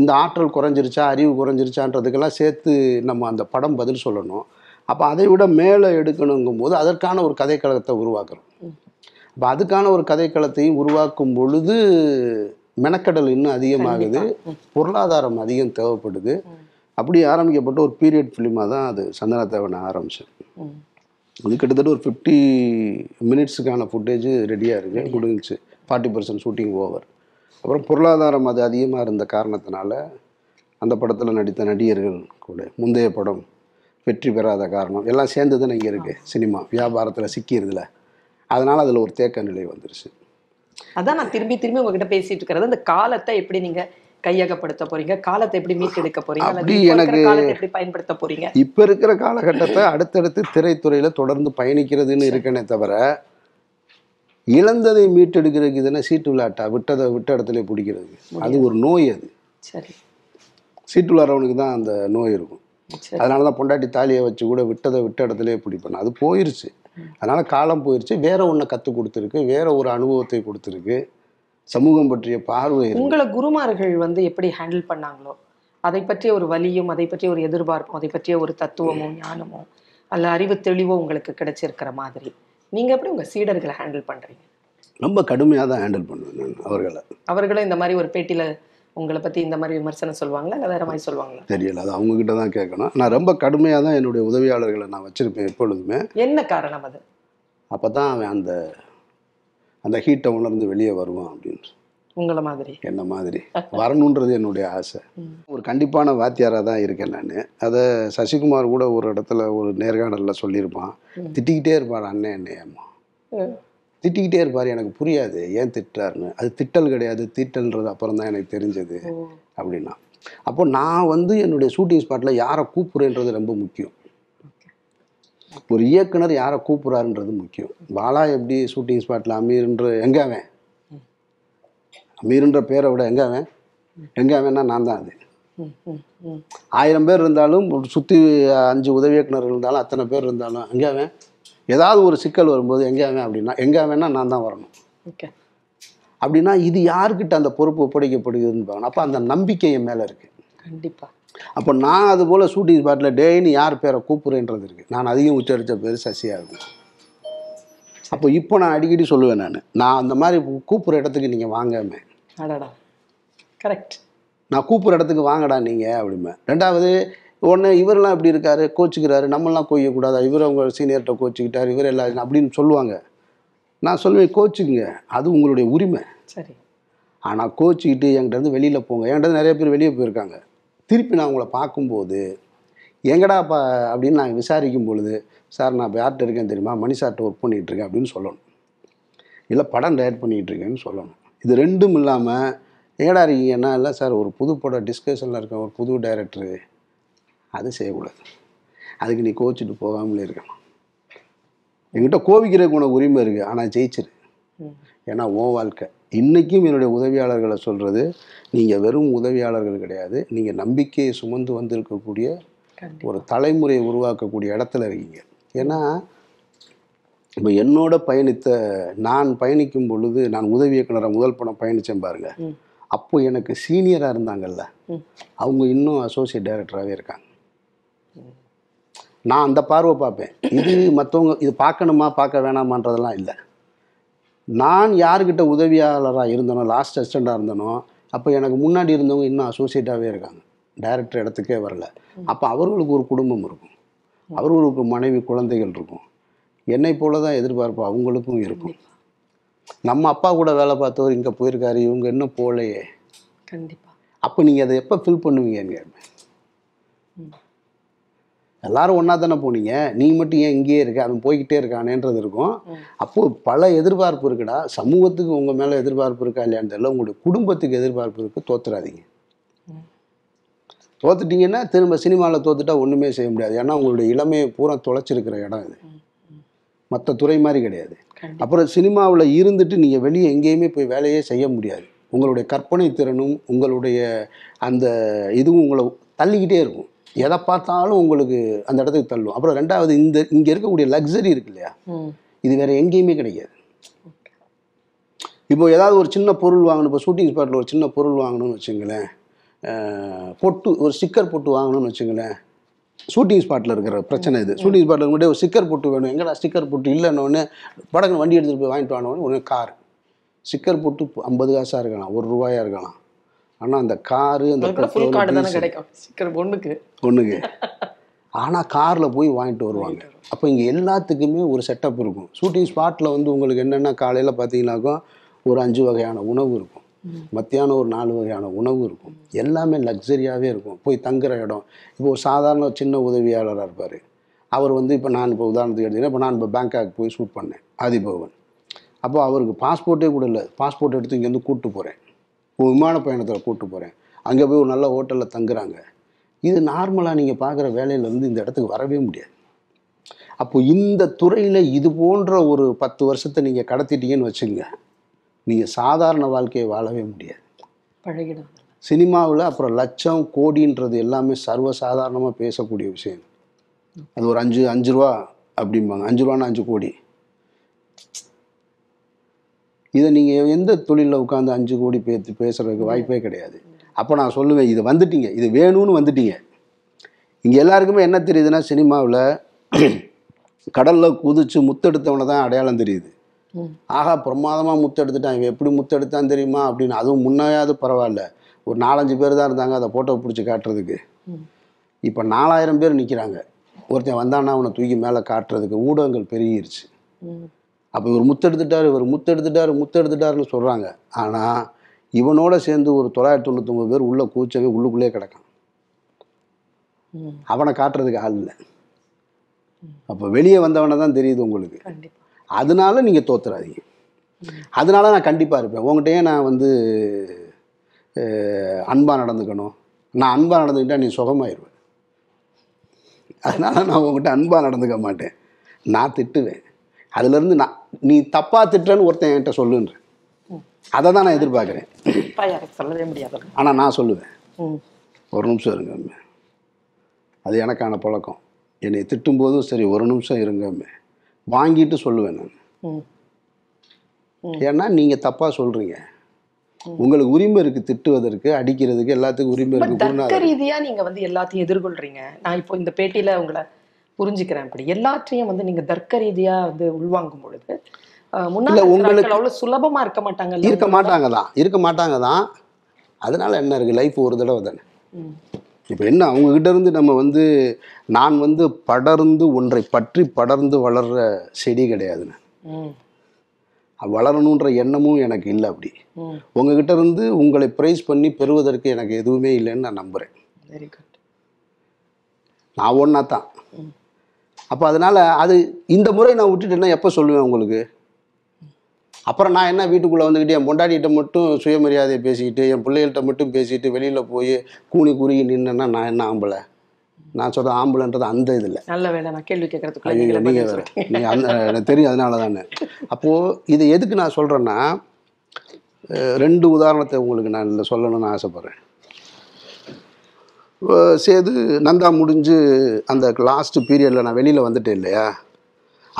இந்த ஆற்றல் குறைஞ்சிருச்சா, அறிவு குறைஞ்சிருச்சான்றதுக்கெல்லாம் சேர்த்து நம்ம அந்த படம் பதில் சொல்லணும். அப்போ அதை விட மேலே எடுக்கணுங்கும்போது அதற்கான ஒரு கதைக்களத்தை உருவாக்குறோம். இப்போ அதுக்கான ஒரு கதைக்களத்தையும் உருவாக்கும் பொழுது மெனக்கடல் இன்னும் அதிகமாகுது, பொருளாதாரம் அதிகம் தேவைப்படுது. அப்படி ஆரம்பிக்கப்பட்ட ஒரு பீரியட் ஃபிலிமாக தான் அது சந்தனா தேவனை ஆரம்பித்தேன். அது கிட்டத்தட்ட ஒரு ஃபிஃப்டி மினிட்ஸுக்கான ஃபுட்டேஜ் ரெடியாக இருக்கு, முடிஞ்சிச்சு. Forty percent shooting over. அப்புறம் பொருளாதாரம் அது அதிகமாக இருந்த காரணத்தினால அந்த படத்தில் நடித்த நடிகர்கள் கூட முந்தைய படம் வெற்றி பெறாத காரணம் எல்லாம் சேர்ந்து தான் இங்கே இருக்குது. சினிமா வியாபாரத்தில் சிக்கிடுதுல, அதனால் அதில் ஒரு தேக்க நிலை வந்துருச்சு. அதான் நான் திரும்பி திரும்பி உங்ககிட்ட பேசிட்டு இருக்கிறது, அந்த காலத்தை எப்படி நீங்கள் கையகப்படுத்த போறீங்க, காலத்தை எப்படி மீட்டெடுக்க போறீங்க, அப்படி எனக்கு எப்படி பயன்படுத்த போறீங்க? இப்போ இருக்கிற காலகட்டத்தை அடுத்தடுத்து திரைத்துறையில் தொடர்ந்து பயணிக்கிறதுன்னு இருக்கனே தவிர இழந்ததை மீட்டெடுக்கிறதுக்கு இதுனா சீட்டு விளையாட்டா, விட்டதை விட்ட இடத்துல பிடிக்கிறது அது ஒரு நோய். அது சரி, சீட்டு விளையாடுறவனுக்கு தான் அந்த நோய் இருக்கும். அதனால தான் பொண்டாட்டி தாலியை வச்சு கூட விட்டதை விட்ட இடத்துலேயே பிடிப்பேன். அது போயிடுச்சு, அதனால காலம் போயிடுச்சு. வேற ஒன்றை கற்றுக் கொடுத்துருக்கு, வேற ஒரு அனுபவத்தை கொடுத்துருக்கு, சமூகம் பற்றிய பார்வை. உங்களை குருமார்கள் வந்து எப்படி ஹேண்டில் பண்ணாங்களோ அதை பற்றிய ஒரு வலியும், அதை பற்றிய ஒரு எதிர்பார்ப்பும், அதை பற்றிய ஒரு தத்துவமும் ஞானமும் அல்ல அறிவு தெளிவோ உங்களுக்கு கிடைச்சிருக்கிற மாதிரி நீங்கள் எப்படி உங்கள் சீடர்களை ஹேண்டில் பண்ணுறீங்க? ரொம்ப கடுமையாக தான் ஹேண்டில் பண்ணுவேன் அவர்களை. அவர்களும் இந்த மாதிரி ஒரு பேட்டியில் உங்களை பற்றி இந்த மாதிரி விமர்சனம் சொல்லுவாங்களா இல்லை வேற மாதிரி சொல்லுவாங்களா தெரியல, அது அவங்ககிட்ட தான் கேட்கணும். நான் ரொம்ப கடுமையாக தான் என்னுடைய உதவியாளர்களை நான் வச்சுருப்பேன் எப்பொழுதுமே. என்ன காரணம் அது? அப்போ தான் அவன் அந்த அந்த ஹீட்டை உணர்ந்து வெளியே வருவான் அப்படின்னு. உங்களை மாதிரி என்ன மாதிரி வரணுன்றது என்னுடைய ஆசை. ஒரு கண்டிப்பான வாத்தியாராக தான் இருக்கேன் நான். அதை சசிகுமார் கூட ஒரு இடத்துல ஒரு நேர்காணலில் சொல்லியிருப்பான், திட்டிக்கிட்டே இருப்பார் அண்ணன் என்னையம்மா, திட்டிக்கிட்டே இருப்பார். எனக்கு புரியாது ஏன் திட்டாருன்னு. அது திட்டல் கிடையாது, திட்டல்ன்றது அப்புறம் தான் எனக்கு தெரிஞ்சது அப்படின்னா. அப்போ நான் வந்து என்னுடைய ஷூட்டிங் ஸ்பாட்டில் யாரை கூப்பிட்றேன்றது ரொம்ப முக்கியம். ஒரு இயக்குனர் யாரை கூப்பிட்றாருன்றது முக்கியம். பாலா எப்படி ஷூட்டிங் ஸ்பாட்டில் அமீர்ன்ற எங்காவேன், அமீர்ன்ற பேரை விட எங்காவேன், எங்காவேன்னா நான் தான் அது. ஆயிரம் பேர் இருந்தாலும் சுற்றி அஞ்சு உதவி இயக்குனர் இருந்தாலும் அத்தனை பேர் இருந்தாலும் எங்காவேன். ஏதாவது ஒரு சிக்கல் வரும்போது எங்காவேன் அப்படின்னா எங்காவேன்னா நான் தான் வரணும். ஓகே அப்படின்னா இது யாருக்கிட்ட அந்த பொறுப்பு ஒப்படைக்கப்படுகிறதுன்னு பாருங்க. அப்போ அந்த நம்பிக்கை என் மேலே இருக்குது கண்டிப்பாக. அப்போ நான் அதுபோல் ஷூட்டிங் ஸ்பாட்டில் டெய்னி யார் பேரை கூப்பிட்றேன்றது இருக்குது. நான் அதிகம் உச்சரித்த பேர் சசியாக இருக்கும். அப்போ இப்போ நான் அடிக்கடி சொல்லுவேன், நான் நான் அந்த மாதிரி கூப்பிட்ற இடத்துக்கு நீங்கள் வாங்காமே. அடடா கரெக்ட், நான் கூப்பிட்ற இடத்துக்கு வாங்கடா நீங்கள் அப்படிமே. ரெண்டாவது ஒன்று இவரெல்லாம் இப்படி இருக்காரு, கோச்சிக்கிறாரு, நம்மளாம் கோய்யக்கூடாது, இவர் அவங்க சீனியர்கிட்ட கோச்சிக்கிட்டார், இவர் எல்லாரும் அப்படின்னு சொல்லுவாங்க. நான் சொல்லுவேன் கோச்சிக்குங்க, அது உங்களுடைய உரிமை. சரி, ஆனால் கோச்சிக்கிட்டு என்கிட்டருந்து வெளியில் போங்க. என்கிட்ட நிறைய பேர் வெளியே போயிருக்காங்க. திருப்பி நான் உங்களை பார்க்கும்போது எங்கடா பா அப்படின்னு நான் விசாரிக்கும் பொழுது, சார் நான் இப்போ யார்கிட்ட இருக்கேன்னு தெரியுமா, மணி சார்கிட்ட ஒர்க் பண்ணிகிட்ருக்கேன் அப்படின்னு சொல்லணும். இல்லை படம் டயட் பண்ணிகிட்ருக்கேன்னு சொல்லணும். இது ரெண்டும் இல்லாமல் எங்கடா இருக்கீங்கன்னா, இல்லை சார் ஒரு புது படம் டிஸ்கஷனில் இருக்கேன், ஒரு புது டைரக்டரு, அது செய்யக்கூடாது. அதுக்கு நீ கோச்சிட்டு போகாமலே இருக்கணும். என்கிட்ட கோவிக்கிறதுக்கு உனக்கு உரிமை இருக்குது, ஆனால் ஜெயிச்சிரு. ஏன்னா ஓ வாழ்க்கை. இன்றைக்கும் என்னுடைய உதவியாளர்களை சொல்கிறது, நீங்கள் வெறும் உதவியாளர்கள் கிடையாது, நீங்கள் நம்பிக்கையை சுமந்து வந்திருக்கக்கூடிய ஒரு தலைமுறையை உருவாக்கக்கூடிய இடத்துல இருக்கீங்க. ஏன்னா இப்போ என்னோட பயணித்த நான் பயணிக்கும் பொழுது, நான் உதவி இயக்குனராக முதல் படம் பயணித்தேன் பாருங்கள். அப்போ எனக்கு சீனியராக இருந்தாங்கல்ல, அவங்க இன்னும் அசோசியேட் டைரக்டராகவே இருக்காங்க. நான் அந்த பார்வை பார்ப்பேன். இது மற்றவங்க இது பார்க்கணுமா பார்க்க வேணாமான்றதெல்லாம் இல்லை. நான் யாருக்கிட்ட உதவியாளராக இருந்தனோ, லாஸ்ட் அசிஸ்டண்ட்டாக இருந்தனோ, அப்போ எனக்கு முன்னாடி இருந்தவங்க இன்னும் அசோசியேட்டாகவே இருக்காங்க, டைரக்டர் இடத்துக்கே வரல. அப்போ அவர்களுக்கு ஒரு குடும்பம் இருக்கும், அவர்களுக்கு மனைவி குழந்தைகள் இருக்கும். என்னை போல தான் எதிர்பார்ப்பு அவங்களுக்கும் இருக்கும். நம்ம அப்பா கூட வேலை பார்த்தவர் இங்கே போயிருக்காரு, இவங்க இன்னும் போகலையே. கண்டிப்பாக அப்போ நீங்கள் அதை எப்போ ஃபில் பண்ணுவீங்கன்னு கேட்பேன். எல்லாரும் ஒன்றா தானே போனீங்க, நீ மட்டும் ஏன் இங்கேயே இருக்க, அவன் போய்கிட்டே இருக்கானேன்றது இருக்கும். அப்போது பல எதிர்பார்ப்பு இருக்குடா. சமூகத்துக்கு உங்கள் மேலே எதிர்பார்ப்பு இருக்கா இல்லையான்னு தெரியல, உங்களுடைய குடும்பத்துக்கு எதிர்பார்ப்பு இருக்குது. தோத்துறாதீங்க. தோத்துட்டிங்கன்னா திரும்ப சினிமாவில் தோத்துட்டா ஒன்றுமே செய்ய முடியாது. ஏன்னா உங்களுடைய இளமையை பூரா தொலைச்சிருக்கிற இடம் இது, மற்ற துறை மாதிரி கிடையாது. அப்புறம் சினிமாவில் இருந்துட்டு நீங்கள் வெளியே எங்கேயுமே போய் வேலையே செய்ய முடியாது. உங்களுடைய கற்பனை திறனும் உங்களுடைய அந்த இதுவும் உங்களை தள்ளிக்கிட்டே இருக்கும். எதை பார்த்தாலும் உங்களுக்கு அந்த இடத்துக்கு தள்ளும். அப்புறம் ரெண்டாவது இந்த இங்கே இருக்கக்கூடிய லக்ஸரி இருக்கு இல்லையா, இது வேறு எங்கேயுமே கிடைக்காது. இப்போ ஏதாவது ஒரு சின்ன பொருள் வாங்கணும், இப்போ ஷூட்டிங் ஸ்பாட்டில் ஒரு சின்ன பொருள் வாங்கணும்னு வச்சுங்களேன், பொட்டு ஒரு ஸ்டிக்கர் பொட்டு வாங்கணும்னு வச்சுங்களேன், shooting spot இருக்கிற பிரச்சனை இது. ஷூட்டிங் ஸ்பாட்டில் இருக்கும்போது ஒரு ஸ்டிக்கர் போட்டு வேணும், எங்கடா ஸ்டிக்கர் போட்டு இல்லைன்னொன்னே படகு வண்டி எடுத்துகிட்டு போய் வாங்கிட்டு வாங்கினோன்னு ஒன்று கார் ஸ்டிக்கர் போட்டு ஐம்பது காசாக இருக்கலாம், ஒரு ரூபாயாக இருக்கலாம். ஆனால் அந்த காரு அந்த கிடைக்கும் ஒன்றுக்கு ஒன்றுக்கு ஆனால் காரில் போய் வாங்கிட்டு வருவாங்க. அப்போ இங்கே எல்லாத்துக்குமே ஒரு செட்டப் இருக்கும். ஷூட்டிங் ஸ்பாட்டில் வந்து உங்களுக்கு என்னென்னா காலையில் பார்த்தீங்கன்னாக்கா ஒரு அஞ்சு வகையான உணவு இருக்கும், மத்தியானம் ஒரு நாலு வகையான உணவு இருக்கும், எல்லாமே லக்ஸரியாகவே இருக்கும். போய் தங்குற இடம் இப்போ ஒரு சாதாரண சின்ன உதவியாளராக இருப்பார், அவர் வந்து இப்போ நான் இப்போ உதாரணத்துக்கு எடுத்தீங்கன்னா இப்போ நான் இப்போ பேங்காக் போய் ஷூட் பண்ணேன் ஆதிபவன், அப்போ அவருக்கு பாஸ்போர்ட்டே கூட இல்லை, பாஸ்போர்ட் எடுத்து இங்கேருந்து கூப்பிட்டு போகிறேன், ஒரு விமான பயணத்தில் கூப்பிட்டு போகிறேன், அங்கே போய் ஒரு நல்ல ஹோட்டலில் தங்குறாங்க. இது நார்மலாக நீங்கள் பார்க்குற வேலையிலேருந்து இந்த இடத்துக்கு வரவே முடியாது. அப்போ இந்த துறையில் இது போன்ற ஒரு பத்து வருஷத்தை நீங்கள் கடத்திட்டீங்கன்னு வச்சுங்க, நீங்கள் சாதாரண வாழ்க்கையை வாழவே முடியாது, பழகிடும். சினிமாவில் அப்புறம் லட்சம் கோடின்றது எல்லாமே சர்வசாதாரணமாக பேசக்கூடிய விஷயம். அது ஒரு அஞ்சு அஞ்சு ரூபா அப்படிம்பாங்க, அஞ்சு ரூபான்னா அஞ்சு கோடி. இதை நீங்கள் எந்த தொழிலில் உட்காந்து அஞ்சு கோடி பே பேசுகிறதுக்கு வாய்ப்பே கிடையாது. அப்போ நான் சொல்லுவேன், இது வந்துட்டீங்க, இது வேணும்னு வந்துட்டீங்க. இங்கே எல்லாருக்குமே என்ன தெரியுதுன்னா, சினிமாவில் கடலில் குதிச்சு முத்தெடுத்தவனை தான் அடையாளம் தெரியுது. ஆகா பிரமாதமாக முத்தெடுத்துட்டான், இவன் எப்படி முத்தெடுத்தான் தெரியுமா அப்படின்னு. அதுவும் முன்னாவது பரவாயில்ல, ஒரு நாலஞ்சு பேர் தான் இருந்தாங்க அதை போட்டோ பிடிச்சி காட்டுறதுக்கு. இப்போ நாலாயிரம் பேர் நிற்கிறாங்க, ஒருத்தன் வந்தான்னா அவனை தூக்கி மேலே காட்டுறதுக்கு ஊடகங்கள் பெருகிருச்சு. அப்போ இவர் முத்தெடுத்துட்டார் இவர் முத்தெடுத்துட்டார் முத்தெடுத்துட்டாருன்னு சொல்கிறாங்க. ஆனால் இவனோட சேர்ந்து ஒரு தொள்ளாயிரத்தி தொண்ணூற்றி ஒம்பது பேர் உள்ளே கூச்சவே உள்ளுக்குள்ளே கிடக்கான், அவனை காட்டுறதுக்கு ஆள் இல்லை. அப்போ வெளியே வந்தவனை தான் தெரியுது உங்களுக்கு. அதனால நீங்கள் தோத்துறாதீங்க. அதனால நான் கண்டிப்பாக இருப்பேன் உங்கள்கிட்டயே, நான் வந்து அன்பாக நடந்துக்கணும். நான் அன்பாக நடந்துக்கிட்டால் நீ சுகமாயிருவேன், அதனால் நான் உங்கள்கிட்ட அன்பாக நடந்துக்க மாட்டேன், நான் திட்டுவேன். அதுலேருந்து நான் நீ தப்பாக திட்டுறேன்னு ஒருத்தன் என்கிட்ட சொல்லுன்றேன், அதை தான் நான் எதிர்பார்க்குறேன். சொல்லவே முடியாது, ஆனால் நான் சொல்லுவேன், ஒரு நிமிஷம் இருங்க, அது எனக்கான பழக்கம். என்னை திட்டும்போதும் சரி ஒரு நிமிஷம் இருங்க வாங்கிட்டு சொல்லுவேன் நான். ஏன்னா நீங்கள் தப்பாக சொல்கிறீங்க, உங்களுக்கு உரிமை இருக்குது திட்டுவதற்கு, அடிக்கிறதுக்கு, எல்லாத்துக்கும் உரிமை இருக்குது. தர்க்க ரீதியாக நீங்கள் வந்து எல்லாத்தையும் எதிர்கொள்கிறீங்க. நான் இப்போ இந்த பேட்டியில் உங்களை புரிஞ்சுக்கிறேன், அப்படி எல்லாத்தையும் வந்து நீங்கள் தர்க்க ரீதியாக வந்து உள்வாங்கும் பொழுது முன்னாடி உங்களுக்கு அவ்வளோ சுலபமாக இருக்க மாட்டாங்க இருக்க மாட்டாங்க தான் இருக்க மாட்டாங்க தான் அதனால் என்ன இருக்குது, லைஃப் ஒரு தடவை தானே. இப்போ என்ன அவங்ககிட்ட இருந்து நம்ம வந்து நான் வந்து படர்ந்து ஒன்றை பற்றி படர்ந்து வளர்கிற செடி கிடையாதுன்னு, வளரணுன்ற எண்ணமும் எனக்கு இல்லை. அப்படி உங்ககிட்ட இருந்து உங்களை ப்ரைஸ் பண்ணி பெறுவதற்கு எனக்கு எதுவுமே இல்லைன்னு நான் நம்புகிறேன். Very good. நான் ஒன்றா தான். அப்போ அதனால் அது இந்த முறை நான் விட்டுட்டேன்னா எப்போ சொல்லுவேன் உங்களுக்கு? அப்புறம் நான் என்ன வீட்டுக்குள்ளே வந்துக்கிட்டு என் பொண்டாட்டிகிட்ட மட்டும் சுயமரியாதையை பேசிக்கிட்டு என் பிள்ளைகள்கிட்ட மட்டும் பேசிக்கிட்டு வெளியில் போய் கூணி குறுகி நின்னேன்னா நான் என்ன ஆம்பளை? நான் சொல்கிற ஆம்பளைன்றது அந்த இதில் நல்ல வேலை, நான் கேள்வி கேட்குறதுக்கு நீங்கள் வேறு, நீங்கள் அந்த எனக்கு தெரியும், அதனால தானே. அப்போது இது எதுக்கு நான் சொல்கிறேன்னா, ரெண்டு உதாரணத்தை உங்களுக்கு நான் இல்லை சொல்லணும்னு ஆசைப்பட்றேன். சேது நந்தா முடிஞ்சு அந்த லாஸ்ட்டு பீரியடில் நான் வெளியில் வந்துட்டேன் இல்லையா,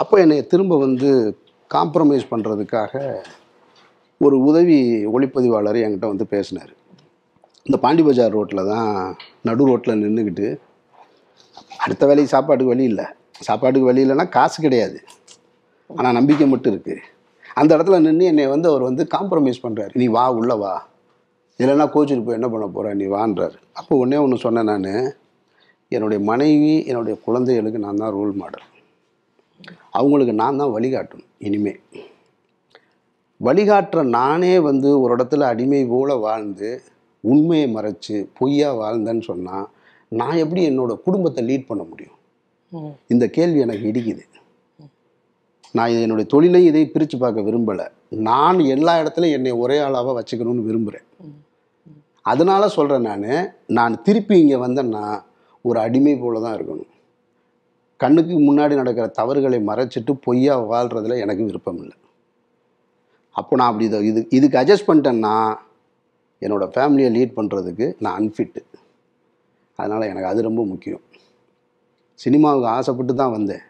அப்போ என்னை திரும்ப வந்து காம்ப்ரமைஸ் பண்ணுறதுக்காக ஒரு உதவி ஒளிப்பதிவாளர் என்கிட்ட வந்து பேசினார். இந்த பாண்டிபஜார் ரோட்டில் தான் நடு ரோட்டில் நின்றுக்கிட்டு, அடுத்த வேலைக்கு சாப்பாட்டுக்கு வழி இல்லை, சாப்பாட்டுக்கு வழி இல்லைன்னா காசு கிடையாது, ஆனால் நம்பிக்கை மட்டும் இருக்குது. அந்த இடத்துல நின்று என்னை வந்து அவர் வந்து காம்ப்ரமைஸ் பண்ணுறாரு, நீ வா உள்ளே வா, இல்லைன்னா கோச்சுட்டு போய் என்ன பண்ண போகிற, நீ வான்றாரு. அப்போ ஒன்றே ஒன்று சொன்னேன், நான் என்னுடைய மனைவி என்னுடைய குழந்தைகளுக்கு நான் தான் ரோல் மாடல், அவங்களுக்கு நான் தான் வழிகாட்டணும். இனிமேல் வழிகாட்டுற நானே வந்து ஒரு இடத்துல அடிமை போல் வாழ்ந்து உண்மையை மறைச்சி பொய்யாக வாழ்ந்தேன்னு சொன்னால் நான் எப்படி என்னோடய குடும்பத்தை லீட் பண்ண முடியும்? இந்த கேள்வி எனக்கு இடிக்குது. நான் இது என்னுடைய தொழிலையும் இதை பிரித்து பார்க்க விரும்பலை, நான் எல்லா இடத்துலையும் என்னை ஒரே ஆளாக வச்சுக்கணும்னு விரும்புகிறேன். அதனால் சொல்கிறேன், நான் நான் திருப்பி இங்கே வந்தேன்னா ஒரு அடிமை போல் தான் இருக்கணும். கண்ணுக்கு முன்னாடி நடக்கிற தவறுகளை மறைச்சிட்டு பொய்யாக வாழ்கிறதுல எனக்கு விருப்பம் இல்லை. அப்போ நான் அப்படி இதை இது இதுக்கு அட்ஜஸ்ட் பண்ணிட்டேன்னா என்னோடய ஃபேமிலியை லீட் பண்ணுறதுக்கு நான் அன்ஃபிட்டு. அதனால் எனக்கு அது ரொம்ப முக்கியம். சினிமாவுக்கு ஆசைப்பட்டு தான் வந்தேன்,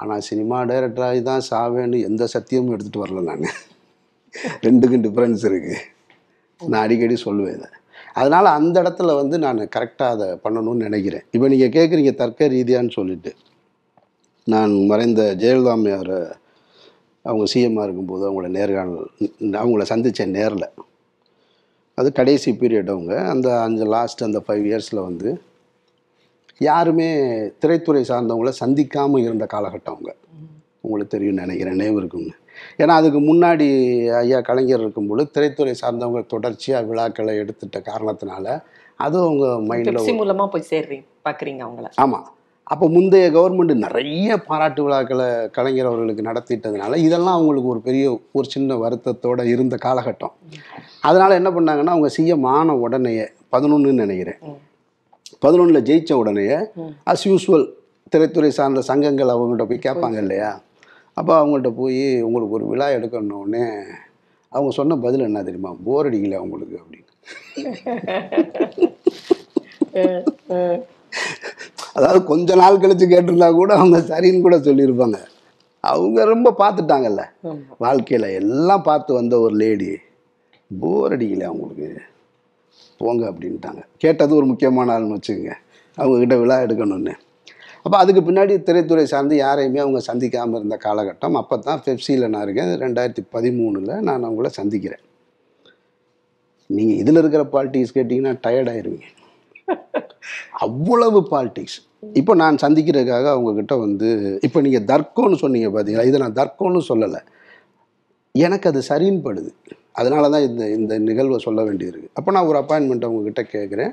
ஆனால் சினிமா டைரக்டராகி தான் சாவேன்னு எந்த சத்தியமும் எடுத்துகிட்டு வரல. நான் ரெண்டுக்கும் டிஃப்ரென்ஸ் இருக்குது, நான் அடிக்கடி சொல்லுவேன் இதை. அதனால அந்த இடத்துல வந்து நான் கரெக்ட்டா அத பண்ணணும்னு நினைக்கிறேன். இப்போ நீங்க கேக்குறீங்க தர்க்க ரீதியான்னு சொல்லிட்டு நான் மறைந்த ஜெயலலிதா அம்மையார் அவங்க சிஎம்மா இருக்கும்போது அவங்கள நேர்காணல் அவங்கள சந்திச்ச நேர்ல அது கடைசி பீரியட் அவங்க அந்த அந்த லாஸ்ட் அந்த ஃபைவ் இயர்ஸ்ல வந்து யாருமே திரைத்துறை சார்ந்தவங்கள சந்திக்காம இருந்த காலகட்டம் அவங்க உங்களுக்கு தெரியும் நினைக்கிறேன் நினைவு இருக்குங்க. ஏன்னா அதுக்கு முன்னாடி ஐயா கலைஞர் இருக்கும்போது திரைத்துறை சார்ந்தவங்க தொடர்ச்சியாக விழாக்களை எடுத்துட்ட காரணத்தினால அது அவங்க மைண்டில் மூலமாக போய் சேர்றீங்க பார்க்குறீங்க அவங்கள. ஆமாம், அப்போ முந்தைய கவர்மெண்ட் நிறைய பாராட்டு விழாக்களை கலைஞர் அவர்களுக்கு நடத்திட்டதுனால இதெல்லாம் அவங்களுக்கு ஒரு பெரிய ஒரு சின்ன வருத்தத்தோடு இருந்த காலகட்டம். அதனால் என்ன பண்ணாங்கன்னா அவங்க சிஎம் ஆன உடனேயே பதினொன்றுன்னு நினைக்கிறேன் பதினொன்றில் ஜெயித்த உடனேயே அஸ் யூஸ்வல் திரைத்துறை சார்ந்த சங்கங்கள் அவங்கள்ட்ட போய் கேட்பாங்க இல்லையா. அப்போ அவங்கள்ட்ட போய் உங்களுக்கு ஒரு விழா எடுக்கணுன்னே அவங்க சொன்ன பதில் என்ன தெரியுமா, போர் அடிக்கல அவங்களுக்கு அப்படின்னு. அதாவது கொஞ்ச நாள் கழிச்சு கேட்டிருந்தா கூட அவங்க சரின்னு கூட சொல்லியிருப்பாங்க. அவங்க ரொம்ப பார்த்துட்டாங்கல்ல வாழ்க்கையில் எல்லாம் பார்த்து வந்த ஒரு லேடி போர் அடிக்கல அவங்களுக்கு போங்க அப்படின்ட்டாங்க. கேட்டது ஒரு முக்கியமான ஆள்னு வச்சுக்கோங்க அவங்கக்கிட்ட விழா எடுக்கணுன்னு. அப்போ அதுக்கு பின்னாடி திரைத்துறை சார்ந்து யாரையுமே அவங்க சந்திக்காமல் இருந்த காலகட்டம். அப்போ தான் பெப்சியில் நான் இருக்கேன் ரெண்டாயிரத்தி பதிமூணில் நான் அவங்கள சந்திக்கிறேன். நீங்கள் இதில் இருக்கிற பாலிட்டிக்ஸ் கேட்டிங்கன்னா டயர்டாகிருவீங்க, அவ்வளவு பாலிட்டிக்ஸ். இப்போ நான் சந்திக்கிறதுக்காக அவங்கக்கிட்ட வந்து இப்போ நீங்கள் தர்க்கோன்னு சொன்னீங்க பார்த்தீங்களா, இதை நான் தர்க்கோன்னு சொல்லலை, எனக்கு அது சரின்னு படுது அதனால தான் இந்த இந்த நிகழ்வை சொல்ல வேண்டியிருக்கு. அப்போ நான் ஒரு அப்பாயின்மெண்ட் அவங்கக்கிட்ட கேட்குறேன்,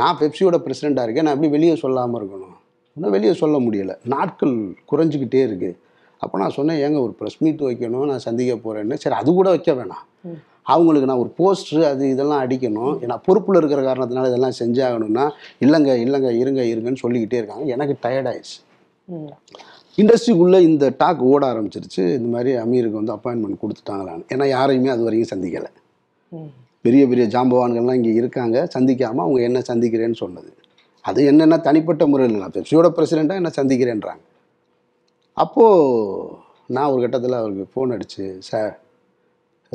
நான் பெப்சியோட பிரசிடெண்ட்டாக இருக்கேன், நான் எப்படி வெளியே சொல்லாமல் இருக்கணும், இன்னும் வெளியே சொல்ல முடியலை, நாட்கள் குறைஞ்சிக்கிட்டே இருக்குது. அப்போ நான் சொன்னேன், ஏங்க ஒரு ப்ரெஸ் மீட் வைக்கணும் நான் சந்திக்க போகிறேன்னு. சரி அது கூட வைக்க வேணாம், அவங்களுக்கு நான் ஒரு போஸ்ட்ரு அது இதெல்லாம் அடிக்கணும், ஏன்னா பொறுப்பில் இருக்கிற காரணத்தினால இதெல்லாம் செஞ்சாகணும்னா இல்லைங்க இல்லைங்க இருங்க இருங்கன்னு சொல்லிக்கிட்டே இருக்காங்க. எனக்கு டயர்டாயிடுச்சு. இண்டஸ்ட்ரிக்குள்ளே இந்த டாக் ஓட ஆரம்பிச்சிருச்சு, இந்த மாதிரி அமீருக்கு வந்து அப்பாயின்மெண்ட் கொடுத்துட்டாங்களான்னு. ஏன்னா யாரையுமே அது வரைக்கும் சந்திக்கலை, பெரிய பெரிய ஜாம்பவான்கள்லாம் இங்கே இருக்காங்க, சந்திக்காமல் அவங்க என்ன சந்திக்கிறேன்னு சொன்னது அது என்னென்னா தனிப்பட்ட முறையில் நான் பெப்சியோட பிரசிடெண்ட்டாக என்ன சந்திக்கிறேன்றாங்க. அப்போது நான் ஒரு கட்டத்தில் அவருக்கு ஃபோன் அடித்து, சார்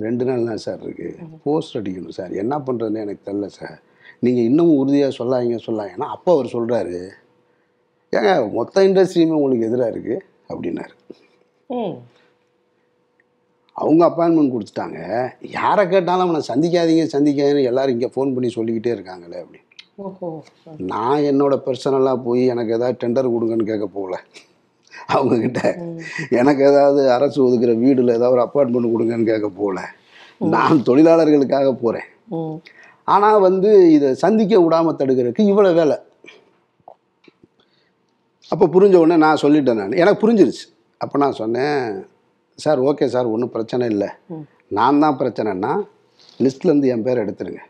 ரெண்டு நாள் தான் சார் இருக்குது, போஸ்ட் அடிக்கணும் சார், என்ன பண்ணுறதுன்னு எனக்கு தெரில சார், நீங்கள் இன்னமும் உறுதியாக சொல்லாதீங்க சொல்லாங்கன்னா. அப்போ அவர் சொல்கிறாரு, ஏங்க மொத்த இண்டஸ்ட்ரியுமே உங்களுக்கு எதிராக இருக்குது அப்படின்னாரு. அவங்க அப்பாயின்மெண்ட் கொடுத்துட்டாங்க, யாரை கேட்டாலும் அவனை சந்திக்காதீங்க சந்திக்காதீங்கன்னு எல்லாரும் இங்கே ஃபோன் பண்ணி சொல்லிக்கிட்டே இருக்காங்களே அப்படி. நான் என்னோட பர்சனலாக போய் எனக்கு ஏதாவது டெண்டர் கொடுங்கன்னு கேட்க போகல அவங்கக்கிட்ட, எனக்கு ஏதாவது அரசு ஒதுக்குற வீடில் ஏதாவது ஒரு அப்பாயின்மெண்ட் கொடுங்கன்னு கேட்க போகல, நான் தொழிலாளர்களுக்காக போகிறேன். ஆனால் வந்து இதை சந்திக்க விடாமல் தடுக்கிறதுக்கு இவ்வளோ வேலை. அப்போ புரிஞ்ச உடனே நான் சொல்லிட்டேன், நான் எனக்கு புரிஞ்சிருச்சு. அப்போ நான் சொன்னேன், சார் ஓகே சார் ஒன்றும் பிரச்சனை இல்லை, நான் தான் பிரச்சனைன்னா லிஸ்ட்லேருந்து என் பேர் எடுத்துருங்க,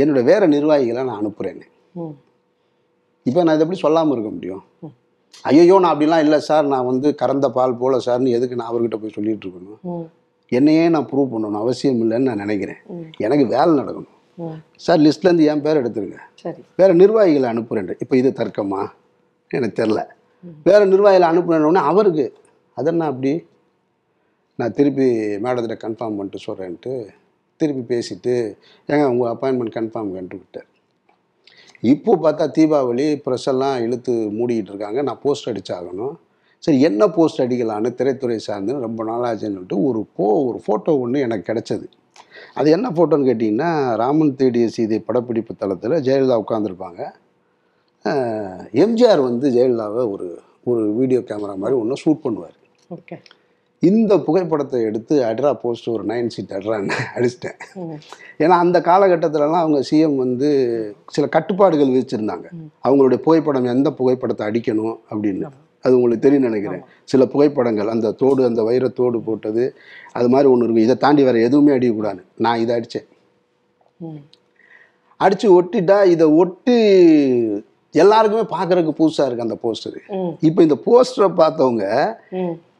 என்னோடய வேறு நிர்வாகிகளை நான் அனுப்புகிறேன்னு. இப்போ நான் இதை எப்படி சொல்லாமல் இருக்க முடியும், ஐயோ நான் அப்படிலாம் இல்லை சார் நான் வந்து கறந்த பால் போல சார்னு எதுக்கு நான் அவர்கிட்ட போய் சொல்லிகிட்டு இருக்கணும், என்னையே நான் ப்ரூவ் பண்ணணும் அவசியம் இல்லைன்னு நான் நினைக்கிறேன். எனக்கு வேலை நடக்கணும் சார், லிஸ்ட்லேருந்து என் பேர் எடுத்துருங்க, வேறு நிர்வாகிகளை அனுப்புகிறேன். இப்போ இது தர்க்கமா எனக்கு தெரில, வேறு நிர்வாகிகளை அனுப்புகிறேன்னொன்னே அவருக்கு அதென்ன அப்படி நான் திருப்பி மேடத்திட்ட கன்ஃபார்ம் பண்ணிட்டு சொல்கிறேன்ட்டு திருப்பி பேசிவிட்டு ஏங்க உங்கள் அப்பாயின்மெண்ட் கன்ஃபார்ம் பண்ணிட்டு விட்டார். இப்போ பார்த்தா தீபாவளி ப்ரெஸ் எல்லாம் இழுத்து மூடிக்கிட்டு இருக்காங்க, நான் போஸ்ட் அடித்தாகணும். சரி என்ன போஸ்ட் அடிக்கலான்னு திரைத்துறை சார்ந்துன்னு ரொம்ப நாளாச்சுன்னு சொல்லிட்டு ஒரு போ ஒரு ஃபோட்டோ ஒன்று எனக்கு கிடச்சது. அது என்ன ஃபோட்டோன்னு கேட்டிங்கன்னா, ராமன் தேடிய சீதை படப்பிடிப்பு தளத்தில் ஜெயலலிதா உட்காந்துருப்பாங்க, எம்ஜிஆர் வந்து ஜெயலலிதாவை ஒரு ஒரு வீடியோ கேமரா மாதிரி ஒன்று ஷூட் பண்ணுவார். ஓகே, இந்த புகைப்படத்தை எடுத்து அட்ரா போஸ்ட் ஒரு நைன் சீட் அட்ரான்னு அடிச்சிட்டேன். ஏன்னா அந்த காலகட்டத்திலலாம் அவங்க சிஎம் வந்து சில கட்டுப்பாடுகள் விதிச்சிருந்தாங்க அவங்களுடைய புகைப்படம் எந்த புகைப்படத்தை அடிக்கணும் அப்படின்னு, அது உங்களுக்கு தெரியும் நினைக்கிறேன். சில புகைப்படங்கள் அந்த தோடு அந்த வைரத்தோடு போட்டது அது மாதிரி ஒன்று இருக்குது, இதை தாண்டி வேறு எதுவுமே அடிக்கக்கூடாது. நான் இதை அடித்தேன். அடிச்சு ஒட்டிட்டா இதை ஒட்டி எல்லாருக்குமே பார்க்கறதுக்கு புதுசாக இருக்குது அந்த போஸ்டரு. இப்போ இந்த போஸ்டரை பார்த்தவங்க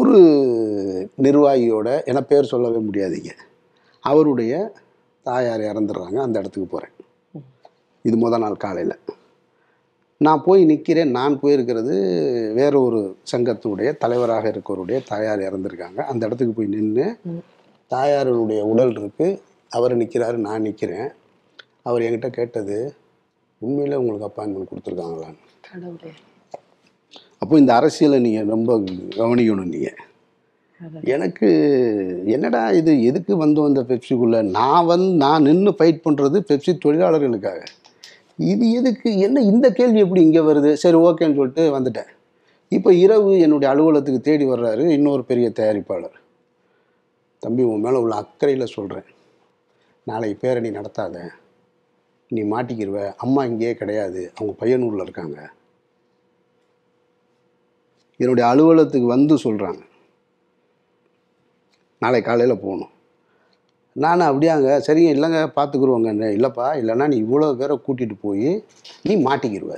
ஒரு நிர்வாகியோட, என பேர் சொல்லவே முடியாதீங்க, அவருடைய தாயார் இறந்துடுறாங்க, அந்த இடத்துக்கு போகிறேன். இது முதல் நாள் காலையில் நான் போய் நிற்கிறேன். நான் போயிருக்கிறது வேற ஒரு சங்கத்தினுடைய தலைவராக இருக்கிறவருடைய தாயார் இறந்துருக்காங்க, அந்த இடத்துக்கு போய் நின்று தாயாருடைய உடல் இருக்குது, அவர் நிற்கிறாரு, நான் நிற்கிறேன். அவர் என்கிட்ட கேட்டது, உண்மையில் உங்களுக்கு அப்பாயின்மெண்ட் கொடுத்துருக்காங்களான்னு. அப்போ இந்த அரசியலை நீங்கள் ரொம்ப கவனிக்கணும். நீங்கள் எனக்கு என்னடா இது, எதுக்கு வந்து வந்த பெப்சிக்குள்ளே நான் வந்து நான் நின்று ஃபைட் பண்ணுறது பெப்சி தொழிலாளர்களுக்காக, இது எதுக்கு என்ன இந்த கேள்வி எப்படி இங்கே வருது? சரி ஓகேன்னு சொல்லிட்டு வந்துட்டேன். இப்போ இரவு என்னுடைய அலுவலகத்துக்கு தேடி வர்றாரு இன்னொரு பெரிய தயாரிப்பாளர். தம்பி, உன் மேலே உள்ள அக்கறையில் சொல்கிறேன், நாளைக்கு பேரணி நடத்தாத, நீ மாட்டிக்கிடுவ, அம்மா இங்கேயே கிடையாது, அவங்க பையனூரில் இருக்காங்க. என்னுடைய அலுவலகத்துக்கு வந்து சொல்கிறாங்க, நாளை காலையில் போகணும். நானும் அப்படியாங்க, சரிங்க, இல்லைங்க பார்த்துக்குருவோங்க. இல்லைப்பா, இல்லைன்னா நீ இவ்வளோ பேரை கூட்டிகிட்டு போய் நீ மாட்டிக்கிடுவ,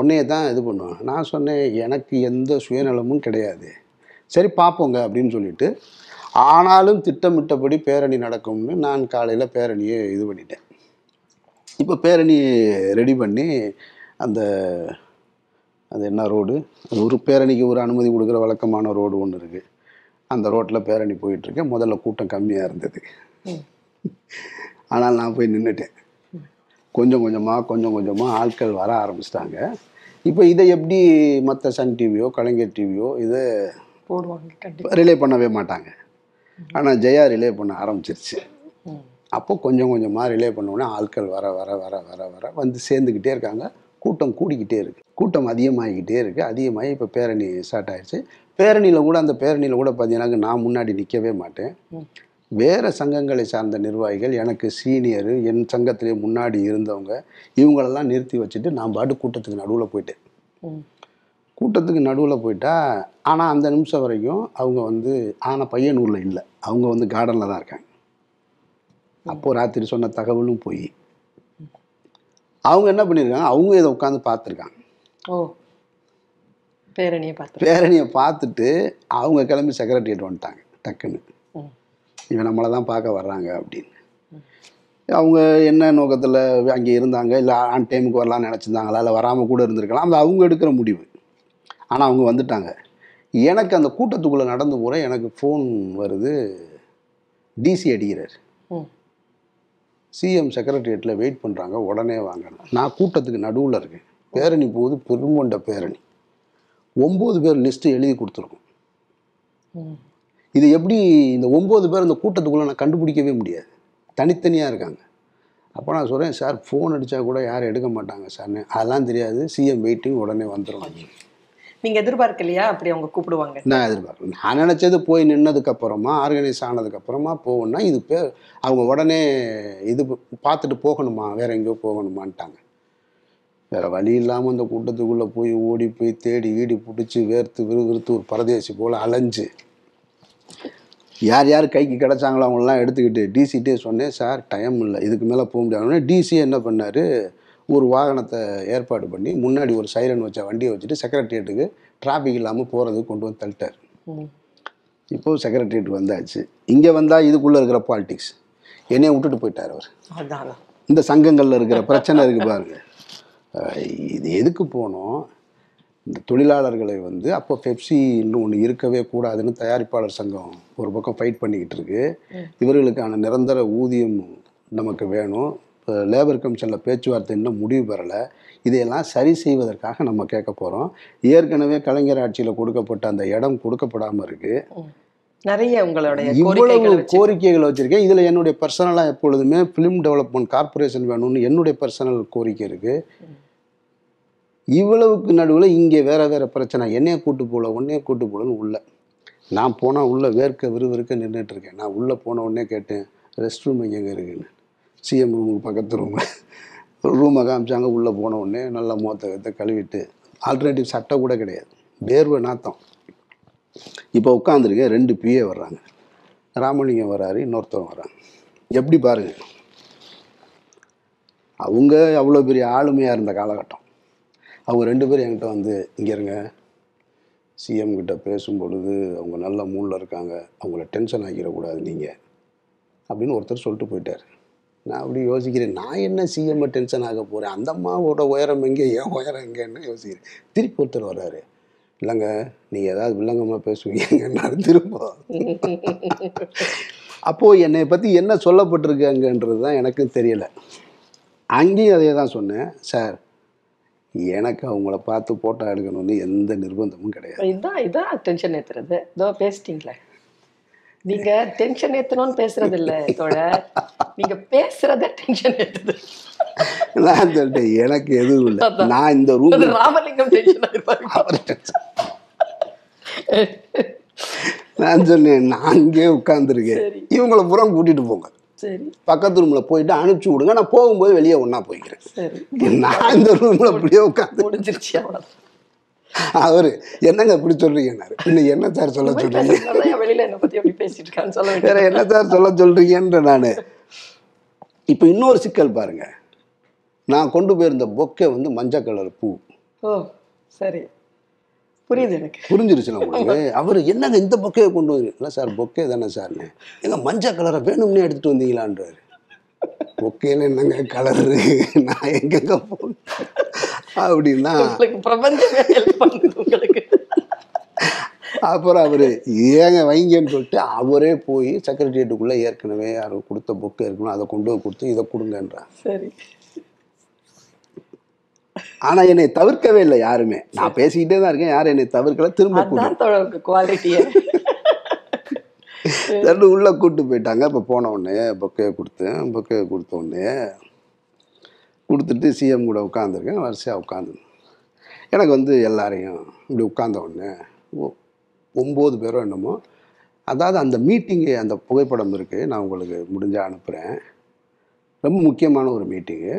உன்னையே தான் இது பண்ணுவேன். நான் சொன்னேன், எனக்கு எந்த சுயநலமும் கிடையாது, சரி பார்ப்போங்க அப்படின்னு சொல்லிவிட்டு, ஆனாலும் திட்டமிட்டபடி பேரணி நடக்கும்னு நான் காலையில் பேரணியை இது பண்ணிட்டேன். இப்போ பேரணி ரெடி பண்ணி அந்த அது என்ன ரோடு, அது ஒரு பேரணிக்கு ஒரு அனுமதி கொடுக்குற வழக்கமான ரோடு ஒன்று இருக்குது, அந்த ரோட்டில் பேரணி போயிட்டுருக்கேன். முதல்ல கூட்டம் கம்மியாக இருந்தது, ஆனால் நான் போய் நின்றுட்டேன். கொஞ்சம் கொஞ்சமாக கொஞ்சம் கொஞ்சமாக ஆட்கள் வர ஆரம்பிச்சிட்டாங்க. இப்போ இதை எப்படி மற்ற சன் டிவியோ கலைஞர் டிவியோ இதை போடுவாங்க, ரிலே பண்ணவே மாட்டாங்க. ஆனால் ஜெயா ரிலே பண்ண ஆரம்பிச்சிருச்சு. அப்போ கொஞ்சம் கொஞ்சமாக ரிலே பண்ணோன்னா ஆட்கள் வர வர வர வர வர வந்து சேர்ந்துக்கிட்டே இருக்காங்க. கூட்டம் கூடிக்கிட்டே இருக்குது, கூட்டம் அதிகமாகிக்கிட்டே இருக்குது. அதிகமாகி இப்போ பேரணி ஸ்டார்ட் ஆகிடுச்சு. பேரணியில் கூட அந்த பேரணியில் கூட பார்த்தீங்கன்னாக்க நான் முன்னாடி நிற்கவே மாட்டேன். வேறு சங்கங்களை சார்ந்த நிர்வாகிகள், எனக்கு சீனியரு, என் சங்கத்திலே முன்னாடி இருந்தவங்க, இவங்களெல்லாம் நிறுத்தி வச்சுட்டு நான் பாட்டு கூட்டத்துக்கு நடுவில் போயிட்டேன். கூட்டத்துக்கு நடுவில் போயிட்டா, ஆனால் அந்த நிமிஷம் வரைக்கும் அவங்க வந்து, ஆனால் பையனூரில் இல்லை, அவங்க வந்து கார்டனில் தான் இருக்காங்க. அப்போது ராத்திரி சொன்ன தகவலும் போய் அவங்க என்ன பண்ணியிருக்காங்க, அவங்க இதை உட்காந்து பார்த்துருக்காங்க. ஓ, பேரணியை பார்த்து பேரணியை பார்த்துட்டு அவங்க கிளம்பி செக்ரட்டரியேட் வந்துட்டாங்க டக்குன்னு, இவன் நம்மளை தான் பார்க்க வர்றாங்க அப்படின்னு. அவங்க என்ன நோக்கத்தில் அங்கே இருந்தாங்க, இல்லை ஆன் டைமுக்கு வரலான்னு நினச்சிருந்தாங்களா, இல்லை வராமல் கூட இருந்திருக்கலாம், அந்த அவங்க எடுக்கிற முடிவு. ஆனால் அவங்க வந்துட்டாங்க. எனக்கு அந்த கூட்டத்துக்குள்ளே நடந்து போகிற எனக்கு ஃபோன் வருது, டிசி அடிக்கிறார், சிஎம் செக்ரட்டரியேட்டில் வெயிட் பண்ணுறாங்க, உடனே வாங்கினேன். நான் கூட்டத்துக்கு நடுவில் இருக்கேன், பேரணி போது பெருங்கொண்ட பேரணி, ஒம்பது பேர் லிஸ்ட்டு எழுதி கொடுத்துருக்கோம். இது எப்படி இந்த ஒம்பது பேர் இந்த கூட்டத்துக்குள்ளே நான் கண்டுபிடிக்கவே முடியாது, தனித்தனியாக இருக்காங்க. அப்போ நான் சொல்கிறேன், சார் ஃபோன் அடித்தா கூட யாரும் எடுக்க மாட்டாங்க சார்னு. அதெல்லாம் தெரியாது, சிஎம் வெயிட்டிங், உடனே வந்துடுவாங்க. நீங்கள் எதிர்பார்க்கலையா அப்படி அவங்க கூப்பிடுவாங்க? நான் எதிர்பார்க்கல. நான் நினச்சது போய் நின்னதுக்கப்புறமா ஆர்கனைஸ் ஆனதுக்கப்புறமா போகணுன்னா இது பேர் அவங்க உடனே இது பார்த்துட்டு போகணுமா, வேறு எங்கேயோ போகணுமான்ட்டாங்க. வேறு வழி இல்லாமல் அந்த கூட்டத்துக்குள்ளே போய் ஓடி போய் தேடி ஈடி பிடிச்சி வேர்த்து விறுவிறுத்து ஒரு பரதேசி போல் அலைஞ்சு யார் யார் கைக்கு கிடச்சாங்களோ அவங்களெலாம் எடுத்துக்கிட்டு டிசிட்டே சொன்னேன், சார் டைம் இல்லை, இதுக்கு மேலே போக முடியாதுன்னு. டிசி என்ன பண்ணார், ஒரு வாகனத்தை ஏற்பாடு பண்ணி முன்னாடி ஒரு சைரன் வச்ச வண்டியை வச்சுட்டு செக்ரட்டரியேட்டுக்கு டிராஃபிக் இல்லாமல் போகிறதுக்கு கொண்டு வந்து தள்ளிட்டார். இப்போது செக்ரட்டரியேட் வந்தாச்சு. இங்கே வந்தால் இதுக்குள்ளே இருக்கிற பாலிடிக்ஸ் என்னையை விட்டுட்டு போயிட்டார் அவர். இந்த சங்கங்களில் இருக்கிற பிரச்சனை இருக்குது பாருங்க, இது எதுக்கு போனோம். இந்த தொழிலாளர்களை வந்து அப்போ பெப்சி இன்னும் ஒன்று இருக்கவே கூடாதுன்னு தயாரிப்பாளர் சங்கம் ஒரு பக்கம் ஃபைட் பண்ணிக்கிட்டு இருக்கு. இவர்களுக்கான நிரந்தர ஊதியம் நமக்கு வேணும், லேபர் கமிஷனில் பேச்சுவார்த்தை இன்னும் முடிவு பெறலை, இதையெல்லாம் சரி செய்வதற்காக நம்ம கேட்க போகிறோம். ஏற்கனவே கலைஞர் ஆட்சியில் கொடுக்கப்பட்ட அந்த இடம் கொடுக்கப்படாமல் இருக்குது. நிறைய உங்களுடைய கோரிக்கைகள் வச்சிருக்கேன். இதில் என்னுடைய பர்சனலாக எப்பொழுதுமே ஃபிலிம் டெவலப்மெண்ட் கார்பரேஷன் வேணும்னு என்னுடைய பர்சனல் கோரிக்கை இருக்குது. இவ்வளவுக்கு நடுவில் இங்கே வேற வேற பிரச்சனை, என்னைய கூட்டு போல உன்னைய கூட்டு போலன்னு உள்ள நான் போனால் உள்ளே வேர்க்க விறுவிறுக்க நின்றுட்டு இருக்கேன். நான் உள்ளே போன உடனே கேட்டேன் ரெஸ்ட் ரூம் எங்கே இருக்குன்னு. சிஎம் ரூமுக்கு பக்கத்து ரூமு ரூமை காமிச்சாங்க. உள்ளே போன உடனே நல்லா மோத்தகத்தை கழுவிட்டு, ஆல்டர்னேட்டிவ் சட்டை கூட கிடையாது, வேர்வை நாத்தம். இப்போ உட்காந்துருக்கேன், ரெண்டு பிஏ வர்றாங்க, ராமலிங்கம் வராரு, இன்னொருத்தவங்க வர்றாங்க. எப்படி பாருங்கள், அவங்க அவ்வளோ பெரிய ஆளுமையாக இருந்த காலகட்டம். அவங்க ரெண்டு பேரும் என்கிட்ட வந்து இங்கே இருங்க, சிஎம் கிட்ட பேசும்பொழுது அவங்க நல்ல மூடில் இருக்காங்க, அவங்கள டென்ஷன் ஆகிடக்கூடாது நீங்கள் அப்படின்னு ஒருத்தர் சொல்லிட்டு போயிட்டார். நான் அப்படி யோசிக்கிறேன், நான் என்ன சிஎம்மை டென்ஷன் ஆக போகிறேன், அந்த அம்மாவோட உயரம் எங்கே ஏன் உயரம் எங்கேன்னு யோசிக்கிறேன். திருப்பி ஒருத்தர் வர்றாரு, இல்லைங்க நீங்கள் ஏதாவது வில்லங்கமாக பேசுவீங்கன்னாரு திரும்ப. அப்போது என்னை பற்றி என்ன சொல்லப்பட்டிருக்காங்கன்றது தான் எனக்கும் தெரியலை. அங்கேயும் அதே தான் சொன்னேன், சார் எனக்கு அவங்கள பார்த்து போட்டோ எடுக்கணும்னு எந்த நிர்பந்தமும் கிடையாது. இதுதான் இதுதான் டென்ஷன் ஏற்றுறது. இதோ பேசிட்டீங்களே, நீங்கள் டென்ஷன் ஏற்றணும்னு பேசுறது இல்லை இதோட, நீங்கள் பேசுகிறத டென்ஷன் ஏற்றுது. நான் சொல்லிட்டேன் எனக்கு எதுவும் இல்லை, நான் இந்த ரூம் ராமலிங்கம் நான் சொன்னேன் நான் அங்கே உட்கார்ந்துருக்கேன், இவங்களை புறம் கூட்டிட்டு போங்க, பக்கத்து ரூம்ல போயிட்டு அனுப்பிச்சு விடுங்க, நான் போகும்போது வெளியே ஒன்னா போய்க்கிறேன், நான் இந்த ரூம்ல அப்படியே உட்காந்து முடிஞ்சிருச்சு. அவரு என்னங்க இப்படி சொல்றீங்கன்னாரு. இன்னும் என்ன சார் சொல்ல சொல்றீங்க, வெளியில என்ன பத்தி எப்படி பேசிட்டு இருக்கான்னு சொல்ல வேற என்ன சார் சொல்ல சொல்றீங்கன்ற நானு. இப்போ இன்னொரு சிக்கல் பாருங்க, நான் கொண்டு போயிருந்த பொக்கே வந்து மஞ்சள் கலர் பூ. ஓ சரி, புரியுது எனக்கு, புரிஞ்சிருச்சு நம்மளுக்கு. அவர் என்னங்க இந்த பொக்கையை கொண்டு வந்து, இல்லை சார் பொக்கே தானே சார்னு. எங்க மஞ்சள் கலரை வேணும்னே எடுத்துட்டு வந்தீங்களான்றாரு. பொக்கையில என்னங்க கலரு, நான் எங்கெங்க போன அப்படின்னா பிரபஞ்சமே ஹெல்ப் பண்ணுது உங்களுக்கு. அப்புறம் அவர் ஏங்க வைங்கன்னு சொல்லிட்டு அவரே போய் செக்ரட்டரியேட்டுக்குள்ளே ஏற்கனவே யார் கொடுத்த புக்கு இருக்கணும் அதை கொண்டு வந்து கொடுத்து இதை கொடுங்கன்றான். சரி, ஆனால் என்னை தவிர்க்கவே இல்லை யாருமே, நான் பேசிக்கிட்டே தான் இருக்கேன், யாரும் என்னை தவிர்க்கல. திரும்ப தண்டு உள்ளே கூப்பிட்டு போயிட்டாங்க. இப்போ போன உடனே புக்கையை கொடுத்தேன், புக்கையை கொடுத்த உடனே கொடுத்துட்டு சிஎம் கூட உட்காந்துருக்கேன், வரிசையாக உட்காந்துருந்தேன். எனக்கு வந்து எல்லாரையும் இப்படி உட்கார்ந்த உடனே ஓ ஒம்பது பேரும் என்னமோ, அதாவது அந்த மீட்டிங்கு அந்த புகைப்படம் இருக்குது, நான் உங்களுக்கு முடிஞ்சால் அனுப்புகிறேன். ரொம்ப முக்கியமான ஒரு மீட்டிங்கு.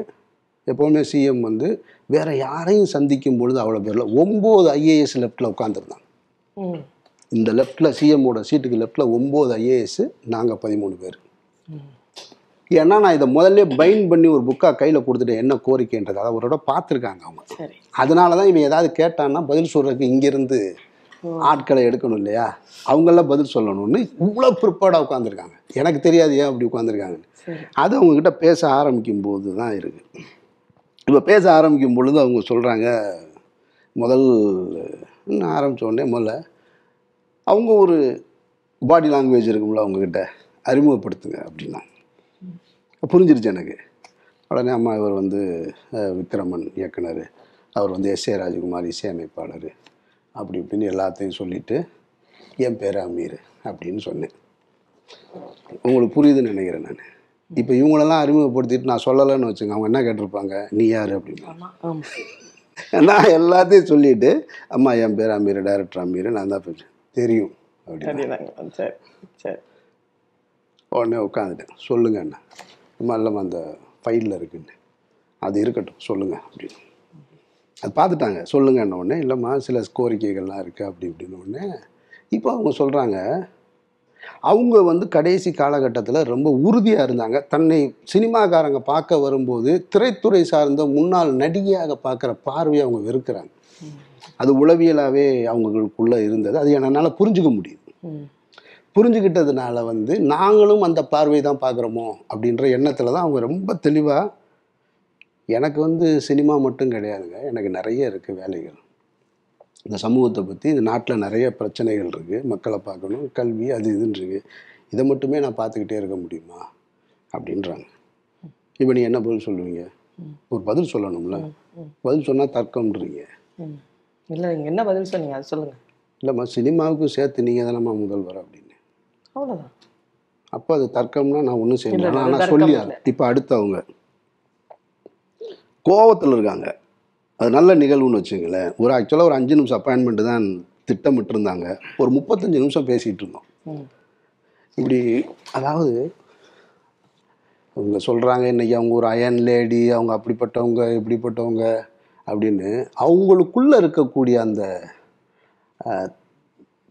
எப்போவுமே சிஎம் வந்து வேறு யாரையும் சந்திக்கும் பொழுது அவ்வளோ பேரில் ஒம்பது ஐஏஎஸ் லெஃப்டில் உட்காந்துருந்தாங்க. இந்த லெஃப்டில் சிஎம்மோட சீட்டுக்கு லெஃப்டில் ஒம்பது ஐஏஎஸ், நாங்கள் பதிமூணு பேர். ஏன்னா நான் இதை முதல்ல பைண்ட் பண்ணி ஒரு புக்காக கையில் கொடுத்துட்டேன், என்ன கோரிக்கைன்றது அதை அவரோட பார்த்துருக்காங்க அவங்க. அதனால தான் இவன் ஏதாவது கேட்டான்னா பதில் சொல்கிறதுக்கு இங்கேருந்து ஆட்களை எடுக்கணும் இல்லையா, அவங்களாம் பதில் சொல்லணும்னு இவ்வளோ ப்ரிப்பேர்டாக உட்காந்துருக்காங்க. எனக்கு தெரியாது ஏன் அப்படி உட்காந்துருக்காங்கன்னு. அது அவங்கக்கிட்ட பேச ஆரம்பிக்கும் போது தான் இருக்குது. இப்போ பேச ஆரம்பிக்கும் பொழுது அவங்க சொல்கிறாங்க, முதல் ஆரம்பித்தோடனே முதல்ல அவங்க ஒரு பாடி லாங்குவேஜ் இருக்கும்ல அவங்கக்கிட்ட அறிமுகப்படுத்துங்க அப்படின்னா புரிஞ்சிருச்சு எனக்கு. உடனே அம்மா இவர் வந்து விக்ரமன் இயக்குனர், அவர் வந்து எஸ் ஏ ராஜகுமார் இசையமைப்பாளர் அப்படி இப்படின்னு எல்லாத்தையும் சொல்லிவிட்டு என் பேர் அமீர் அப்படின்னு சொன்னேன். உங்களுக்கு புரியுதுன்னு நினைக்கிறேன் நான். இப்போ இவங்களெல்லாம் அறிமுகப்படுத்திட்டு நான் சொல்லலைன்னு வச்சுங்க, அவங்க என்ன கேட்டிருப்பாங்க, நீ யார் அப்படின்னா. நான் எல்லாத்தையும் சொல்லிவிட்டு அம்மா என் பேர் அமீர், டைரக்டர் அமீர், நான் தான் பேசுகிறேன் தெரியும் அப்படின்னு. சரி சரி, உடனே உட்காந்துட்டேன். சொல்லுங்கண்ணா, அம்மா இல்லாமல் அந்த ஃபைலில் இருக்குன்னு அது இருக்கட்டும் சொல்லுங்கள் அப்படின்னு. அது பார்த்துட்டாங்க. சொல்லுங்கன்ன உடனே இல்லைம்மா சில கோரிக்கைகள்லாம் இருக்குது அப்படி இப்படின்னு. உடனே இப்போ அவங்க சொல்கிறாங்க, அவங்க வந்து கடைசி காலகட்டத்தில் ரொம்ப உறுதியாக இருந்தாங்க. தன்னை சினிமாக்காரங்க பார்க்க வரும்போது திரைத்துறை சார்ந்த முன்னாள் நடிகையாக பார்க்குற பார்வையை அவங்க வெறுக்கிறாங்க. அது உளவியலாகவே அவங்களுக்குள்ளே இருந்தது. அது என்னால் புரிஞ்சுக்க முடியுது. புரிஞ்சுக்கிட்டதுனால வந்து நாங்களும் அந்த பார்வை தான் பார்க்குறோமோ அப்படின்ற எண்ணத்தில் தான் அவங்க ரொம்ப தெளிவாக, எனக்கு வந்து சினிமா மட்டும் கிடையாதுங்க, எனக்கு நிறைய இருக்குது வேலைகள், இந்த சமூகத்தை பற்றி, இந்த நாட்டில் நிறைய பிரச்சனைகள் இருக்குது, மக்களை பார்க்கணும், கல்வி அது இதுன்னு இருக்குது, இதை மட்டுமே நான் பார்த்துக்கிட்டே இருக்க முடியுமா அப்படின்றாங்க. இப்போ நீ என்ன பதில் சொல்லுவீங்க, ஒரு பதில் சொல்லணும்ல, பதில் சொன்னால் தர்க்கம்ன்றீங்க. இல்லை, நீங்கள் என்ன பதில் சொன்னீங்க அது சொல்லுங்கள். இல்லைம்மா சினிமாவுக்கும் சேர்த்து நீங்கள் தானம்மா முதல்வர் அப்படின்னு. அவ்வளோதான். அப்போ அது தர்க்கம்னா நான் ஒன்றும் செய்யல. நான் சொல்லியா இப்போ அடுத்தவங்க கோவத்தில் இருக்காங்க, அது நல்ல நிகழ்வுன்னு வச்சுங்களேன். ஒரு ஆக்சுவலாக ஒரு அஞ்சு நிமிஷம் அப்பாயின்மெண்ட்டு தான் திட்டமிட்டு இருந்தாங்க. ஒரு முப்பத்தஞ்சு நிமிஷம் பேசிகிட்டு இருந்தோம். இப்படி அதாவது அவங்க சொல்கிறாங்க இன்றைக்கி அவங்க ஒரு அயன் லேடி, அவங்க அப்படிப்பட்டவங்க இப்படிப்பட்டவங்க அப்படின்னு அவங்களுக்குள்ளே இருக்கக்கூடிய அந்த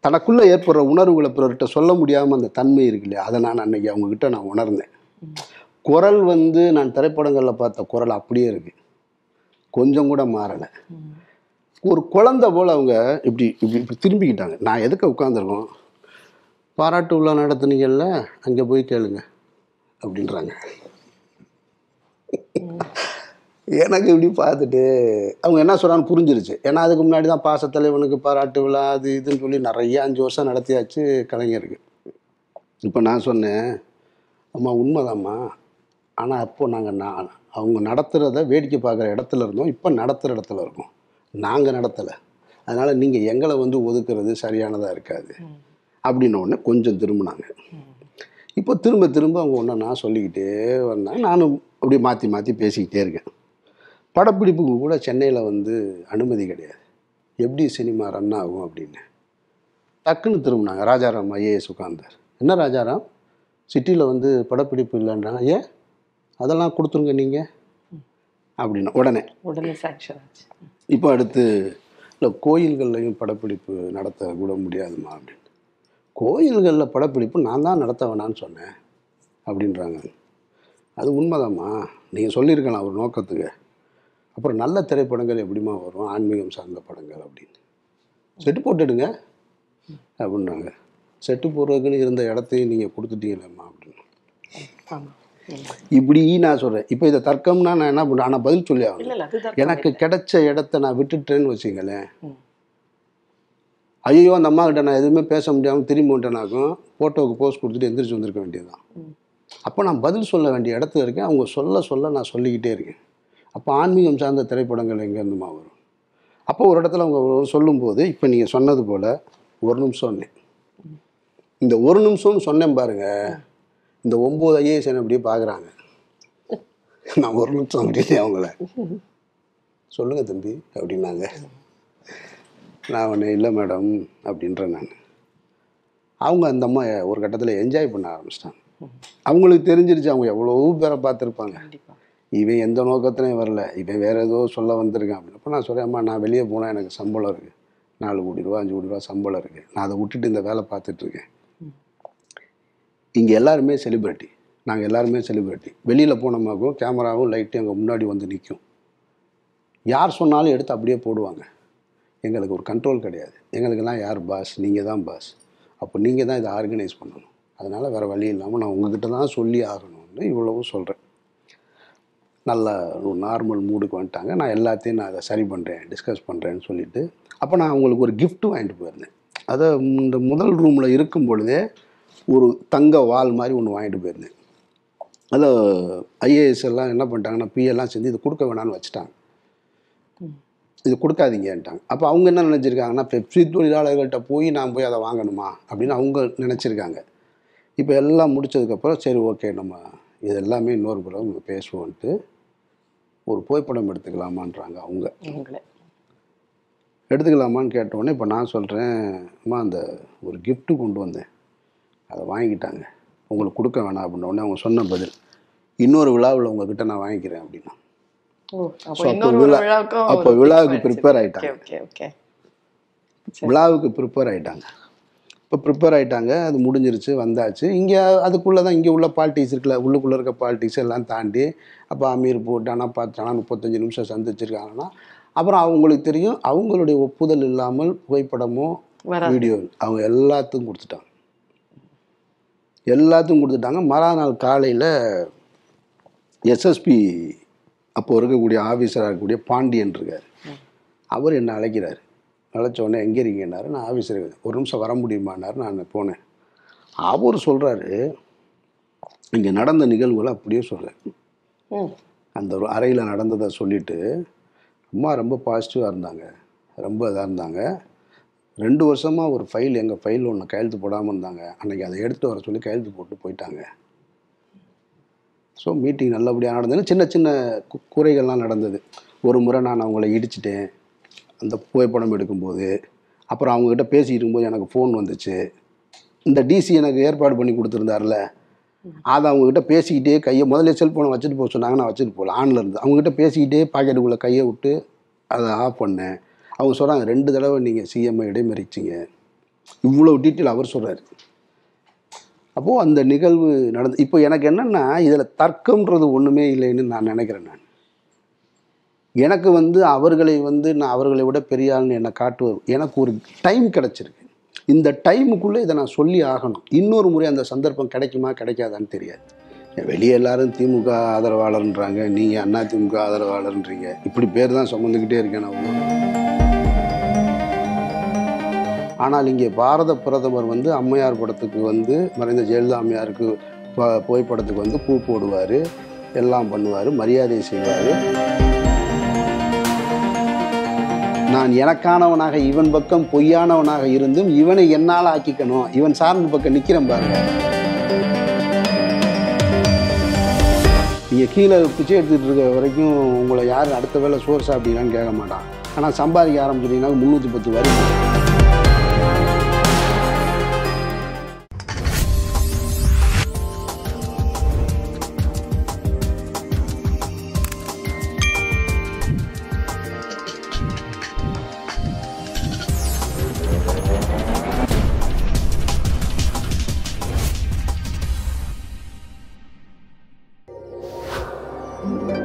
தனக்குள்ளே ஏற்படுற உணர்வுகளை பிறர்கிட்ட சொல்ல முடியாமல் அந்த தன்மை இருக்கு இல்லையா, அதை நான் அன்றைக்கி அவங்கக்கிட்ட நான் உணர்ந்தேன். குரல் வந்து நான் திரைப்படங்களில் பார்த்த குரல் அப்படியே இருக்குது, கொஞ்சம் கூட மாறலை. ஒரு குழந்தை போல் அவங்க இப்படி இப்படி இப்படி திரும்பிக்கிட்டாங்க. நான் எதுக்க உட்காந்துருக்கோம், பாராட்டு விழா நடத்துனீங்கல்ல அங்கே போய் கேளுங்க அப்படின்றாங்க. எனக்கு இப்படி பார்த்துட்டு அவங்க என்ன சொல்கிறான்னு புரிஞ்சிருச்சு. ஏன்னா அதுக்கு முன்னாடி தான் பாசத்தலைவனுக்கு பாராட்டு விழா அது இதுன்னு சொல்லி நிறைய அஞ்சு வருஷம் நடத்தியாச்சு கலைஞருக்கு. இப்போ நான் சொன்னேன், அம்மா உண்மைதாம்மா, ஆனால் அப்போ நாங்கள் நான் அவங்க நடத்துகிறத வேடிக்கை பார்க்குற இடத்துல இருந்தோம், இப்போ நடத்துகிற இடத்துல இருக்கோம், நாங்கள் நடத்தலை, அதனால் நீங்கள் எங்களை வந்து ஒதுக்குறது சரியானதாக இருக்காது அப்படின்னு ஒன்று கொஞ்சம் திரும்பினாங்க. இப்போ திரும்ப திரும்ப அவங்க ஒன்று நான் சொல்லிக்கிட்டே வந்தாங்க. நானும் அப்படி மாற்றி மாற்றி பேசிக்கிட்டே இருக்கேன். படப்பிடிப்புக்கு கூட சென்னையில் வந்து அனுமதி கிடையாது, எப்படி சினிமா ரன் ஆகும் அப்படின்னு டக்குன்னு திரும்பினாங்க. ராஜாராம் ஐஏஎஸ் உட்கார்ந்தார். என்ன ராஜாராம், சிட்டியில் வந்து படப்பிடிப்பு இல்லைன்றாங்க. ஏன், அதெல்லாம் கொடுத்துருங்க நீங்கள் அப்படின்னா உடனே உடனே சாங்ஷன் ஆச்சு. இப்போ அடுத்து இல்லை, கோயில்கள்லையும் படப்பிடிப்பு நடத்த கூட முடியாதுமா அப்படின்னு. கோயில்களில் படப்பிடிப்பு நான் தான் நடத்த வேணான்னு சொன்னேன் அப்படின்றாங்க. அது உண்மைதாம்மா, நீங்கள் சொல்லியிருக்கலாம் ஒரு நோக்கத்துக்கு, அப்புறம் நல்ல திரைப்படங்கள் எப்படிமா வரும், ஆன்மீகம் சார்ந்த படங்கள் அப்படின்னு. செட்டு போட்டுடுங்க அப்படின்றாங்க. செட்டு போடுறதுக்குன்னு இருந்த இடத்தையும் நீங்கள் கொடுத்துட்டீங்களேம்மா அப்படின்னு. ஆமாம், இப்படி நான் சொல்கிறேன். இப்போ இதை தர்க்கம்னா நான் என்ன பண்ணுறேன், ஆனால் பதில் சொல்லி ஆகணும். எனக்கு கிடைச்ச இடத்த நான் விட்டுட்டேன்னு வச்சுங்களேன், ஐயோ அந்த அம்மா கிட்ட நான் எதுவுமே பேச முடியாமல் திரும்பி விட்டேனாக்கும், ஃபோட்டோவுக்கு போஸ்ட் கொடுத்துட்டு எந்திரிச்சு வந்திருக்க வேண்டியதுதான். அப்போ நான் பதில் சொல்ல வேண்டிய இடத்துல இருக்கேன், அவங்க சொல்ல சொல்ல நான் சொல்லிக்கிட்டே இருக்கேன். அப்போ ஆன்மீகம் சார்ந்த திரைப்படங்கள் எங்கேருந்துமா வரும்? அப்போ ஒரு இடத்துல அவங்க சொல்லும்போது, இப்போ நீங்கள் சொன்னது போல் ஒரு நிமிஷம்னு, இந்த ஒரு நிமிஷம்னு சொன்னேன் பாருங்கள், இந்த ஒம்பது ஐஏஎஸ் என்ன அப்படியே பார்க்குறாங்க. நான் ஒரு நிமிஷம் அப்படின்னு அவங்கள சொல்லுங்கள் தம்பி அப்படின்னாங்க. நான் ஒன்று இல்லை மேடம் அப்படின்றேன் நான். அவங்க அந்த அம்மா ஒரு கட்டத்தில் என்ஜாய் பண்ண ஆரம்பிச்சிட்டாங்க. அவங்களுக்கு தெரிஞ்சிருச்சு அவங்க எவ்வளோ பேரை பார்த்துருப்பாங்க, இவன் எந்த நோக்கத்துலையும் வரல, இவன் வேறு ஏதோ சொல்ல வந்திருக்கான் அப்படின்னு. அப்போ நான் சொல்கிறேன், அம்மா நான் வெளியே போனால் எனக்கு சம்பளம் இருக்குது, நாலு கோடி ரூபா அஞ்சு கோடி ரூபா சம்பளம் இருக்குது, நான் அதை விட்டுட்டு இந்த வேலை பார்த்துட்ருக்கேன். இங்கே எல்லாருமே செலிப்ரிட்டி, நாங்கள் எல்லாருமே செலிப்ரிட்டி. வெளியில் போனோம்னாக்கும் கேமராவும் லைட்டும் எங்கள் முன்னாடி வந்து நிற்கும், யார் சொன்னாலும் எடுத்து அப்படியே போடுவாங்க. எங்களுக்கு ஒரு கண்ட்ரோல் கிடையாது, எங்களுக்கெல்லாம் யார் பாஸ், நீங்கள் தான் பாஸ். அப்போ நீங்கள் தான் இதை ஆர்கனைஸ் பண்ணணும், அதனால் வேறு வழி இல்லாமல் நான் உங்கள்கிட்ட தான் சொல்லி ஆகணும்னு இவ்வளவு சொல்கிறேன். நல்லா ஒரு நார்மல் மூடுக்கு வந்துட்டாங்க. நான் எல்லாத்தையும் நான் அதை சரி பண்ணுறேன், டிஸ்கஸ் பண்ணுறேன்னு சொல்லிவிட்டு, அப்போ நான் அவங்களுக்கு ஒரு கிஃப்ட்டு வாங்கிட்டு போயிருந்தேன். அதை இந்த முதல் ரூமில் இருக்கும் பொழுதே ஒரு தங்க வால் மாதிரி ஒன்று வாங்கிட்டு போயிருந்தேன். அதை ஐஏஎஸ் எல்லாம் என்ன பண்ணிட்டாங்கன்னா, பிஎல்லாம் சேர்ந்து இது கொடுக்க வேணான்னு வச்சுட்டாங்க, இது கொடுக்காதீங்கன்ட்டாங்க. அப்போ அவங்க என்ன நினச்சிருக்காங்கன்னா, பெப்சி தொழிலாளர்கள்ட்ட போய் நான் போய் அதை வாங்கணுமா அப்படின்னு அவங்க நினச்சிருக்காங்க. இப்போ எல்லாம் முடித்ததுக்கப்புறம் சரி ஓகே நம்ம இது எல்லாமே இன்னொரு பிறகு அவங்க பேசுவோன்ட்டு ஒரு புகைப்படம் எடுத்துக்கலாமான்றாங்க. அவங்க எடுத்துக்கலாமான்னு கேட்டோடனே இப்போ நான் சொல்கிறேன், அம்மா அந்த ஒரு கிஃப்ட்டு கொண்டு வந்தேன் அதை வாங்கிட்டாங்க, உங்களுக்கு கொடுக்க வேணாம் அப்படின்னோடனே அவங்க சொன்ன பதில், இன்னொரு விழாவில் உங்ககிட்ட நான் வாங்கிக்கிறேன் அப்படின்னா. அப்போ விழாவுக்கு ப்ரிப்பேர் ஆகிட்டாங்க, விழாவுக்கு ப்ரிப்பேர் ஆகிட்டாங்க. இப்போ ப்ரிப்பேர் ஆகிட்டாங்க, அது முடிஞ்சிருச்சு வந்தாச்சு. இங்கே அதுக்குள்ளே தான் இங்கே உள்ள பாலிட்டிக்ஸ் இருக்குல்ல, உள்ளுக்குள்ளே இருக்க பாலிட்டிக்ஸ் எல்லாம் தாண்டி அப்போ அமீர் போட்டானா பார்த்தானா முப்பத்தஞ்சு நிமிஷம் சந்திச்சிருக்காங்கன்னா அப்புறம் அவங்களுக்கு தெரியும் அவங்களுடைய ஒப்புதல் இல்லாமல் புகைப்படமோ வீடியோ அவங்க எல்லாத்துக்கும் கொடுத்துட்டாங்க. எல்லாத்தையும் கொடுத்துட்டாங்க. மறுநாள் காலையில் எஸ்எஸ்பி அப்போ இருக்கக்கூடிய ஆஃபீஸராக இருக்கக்கூடிய பாண்டியன் இருக்கார், அவர் என்னை அழைக்கிறார். அழைச்சோடனே எங்கே இருக்கீங்கன்னாரு. நான் ஆஃபீஸர், ஒரு நிமிஷம் வர முடியுமான்னாரு. நான் போனேன். அவர் சொல்கிறாரு, இங்கே நடந்த நிகழ்வுகளை அப்படியே சொல்கிறேன், அந்த ஒரு அறையில் நடந்ததை சொல்லிவிட்டு, அம்மா ரொம்ப பாசிட்டிவாக இருந்தாங்க, ரொம்ப இதாக இருந்தாங்க, ரெண்டு வருஷமாக ஒரு ஃபைல் எங்கள் ஃபைல் ஒன்று கையெழுத்து போடாமல் இருந்தாங்க. அன்றைக்கி அதை எடுத்துகிட்டு வர சொல்லி கையெழுத்து போட்டு போயிட்டாங்க. ஸோ மீட்டிங் நல்லபடியாக நடந்ததுன்னு சின்ன சின்ன கு குறைகள்லாம் நடந்தது. ஒரு முறை நான் அவங்கள இடிச்சிட்டேன் அந்த புகைப்படம் எடுக்கும்போது. அப்புறம் அவங்கக்கிட்ட பேசிகிட்டு இருக்கும்போது எனக்கு ஃபோன் வந்துச்சு. இந்த டிசி எனக்கு ஏற்பாடு பண்ணி கொடுத்துருந்தாருல, அதை அவங்கக்கிட்ட பேசிக்கிட்டே கையை முதல்ல செல்ஃபோனை வச்சுட்டு போக சொன்னாங்க. நான் வச்சுட்டு போகல, ஆனில் இருந்து அவங்ககிட்ட பேசிக்கிட்டே பாக்கெட்டுக்குள்ளே கையை விட்டு அதை ஆஃப் பண்ணேன். அவங்க சொல்கிறாங்க, ரெண்டு தடவை நீங்கள் சிஎம்ஐ இடைமறிச்சிங்க, இவ்வளோ டீட்டெயில் அவர் சொல்கிறாரு. அப்போது அந்த நிகழ்வு நடந்து இப்போ எனக்கு என்னென்னா இதில் தர்க்கம்ன்றது ஒன்றுமே இல்லைன்னு நான் நினைக்கிறேன். நான் எனக்கு வந்து அவர்களை வந்து நான் அவர்களை விட பெரியாள்னு என்னை காட்டுவது எனக்கு ஒரு டைம் கிடச்சிருக்கு. இந்த டைமுக்குள்ளே இதை நான் சொல்லி ஆகணும். இன்னொரு முறை அந்த சந்தர்ப்பம் கிடைக்குமா கிடைக்காதான்னு தெரியாது. வெளியே எல்லாரும் திமுக ஆதரவாளர்ன்றாங்க, நீங்கள் அண்ணா திமுக ஆதரவாளர்ன்றீங்க, இப்படி பேர் தான் சுமந்துக்கிட்டே இருக்கேன் நான். ஆனால் இங்கே பாரத பிரதமர் வந்து அம்மையார் படத்துக்கு வந்து மறைந்த ஜெயலலிதா அம்மையாருக்கு ப புகைப்படத்துக்கு வந்து பூ போடுவார், எல்லாம் பண்ணுவார், மரியாதை செய்வார். நான் எனக்கானவனாக இவன் பக்கம் பொய்யானவனாக இருந்தும் இவனை என்னால் ஆக்கிக்கணும், இவன் சார்ந்த பக்கம் நிற்கிறேன் பாருங்க. நீங்கள் கீழே பிச்சை எடுத்துகிட்டு இருக்கிற வரைக்கும் உங்களை யார் அடுத்த வேலை சோறு சாப்பிட்டீங்களான்னு கேட்க மாட்டான். ஆனால் சம்பாதிக்க ஆரம்பிச்சிட்டிங்கன்னா முந்நூற்றி பத்து வரைக்கும் Thank you.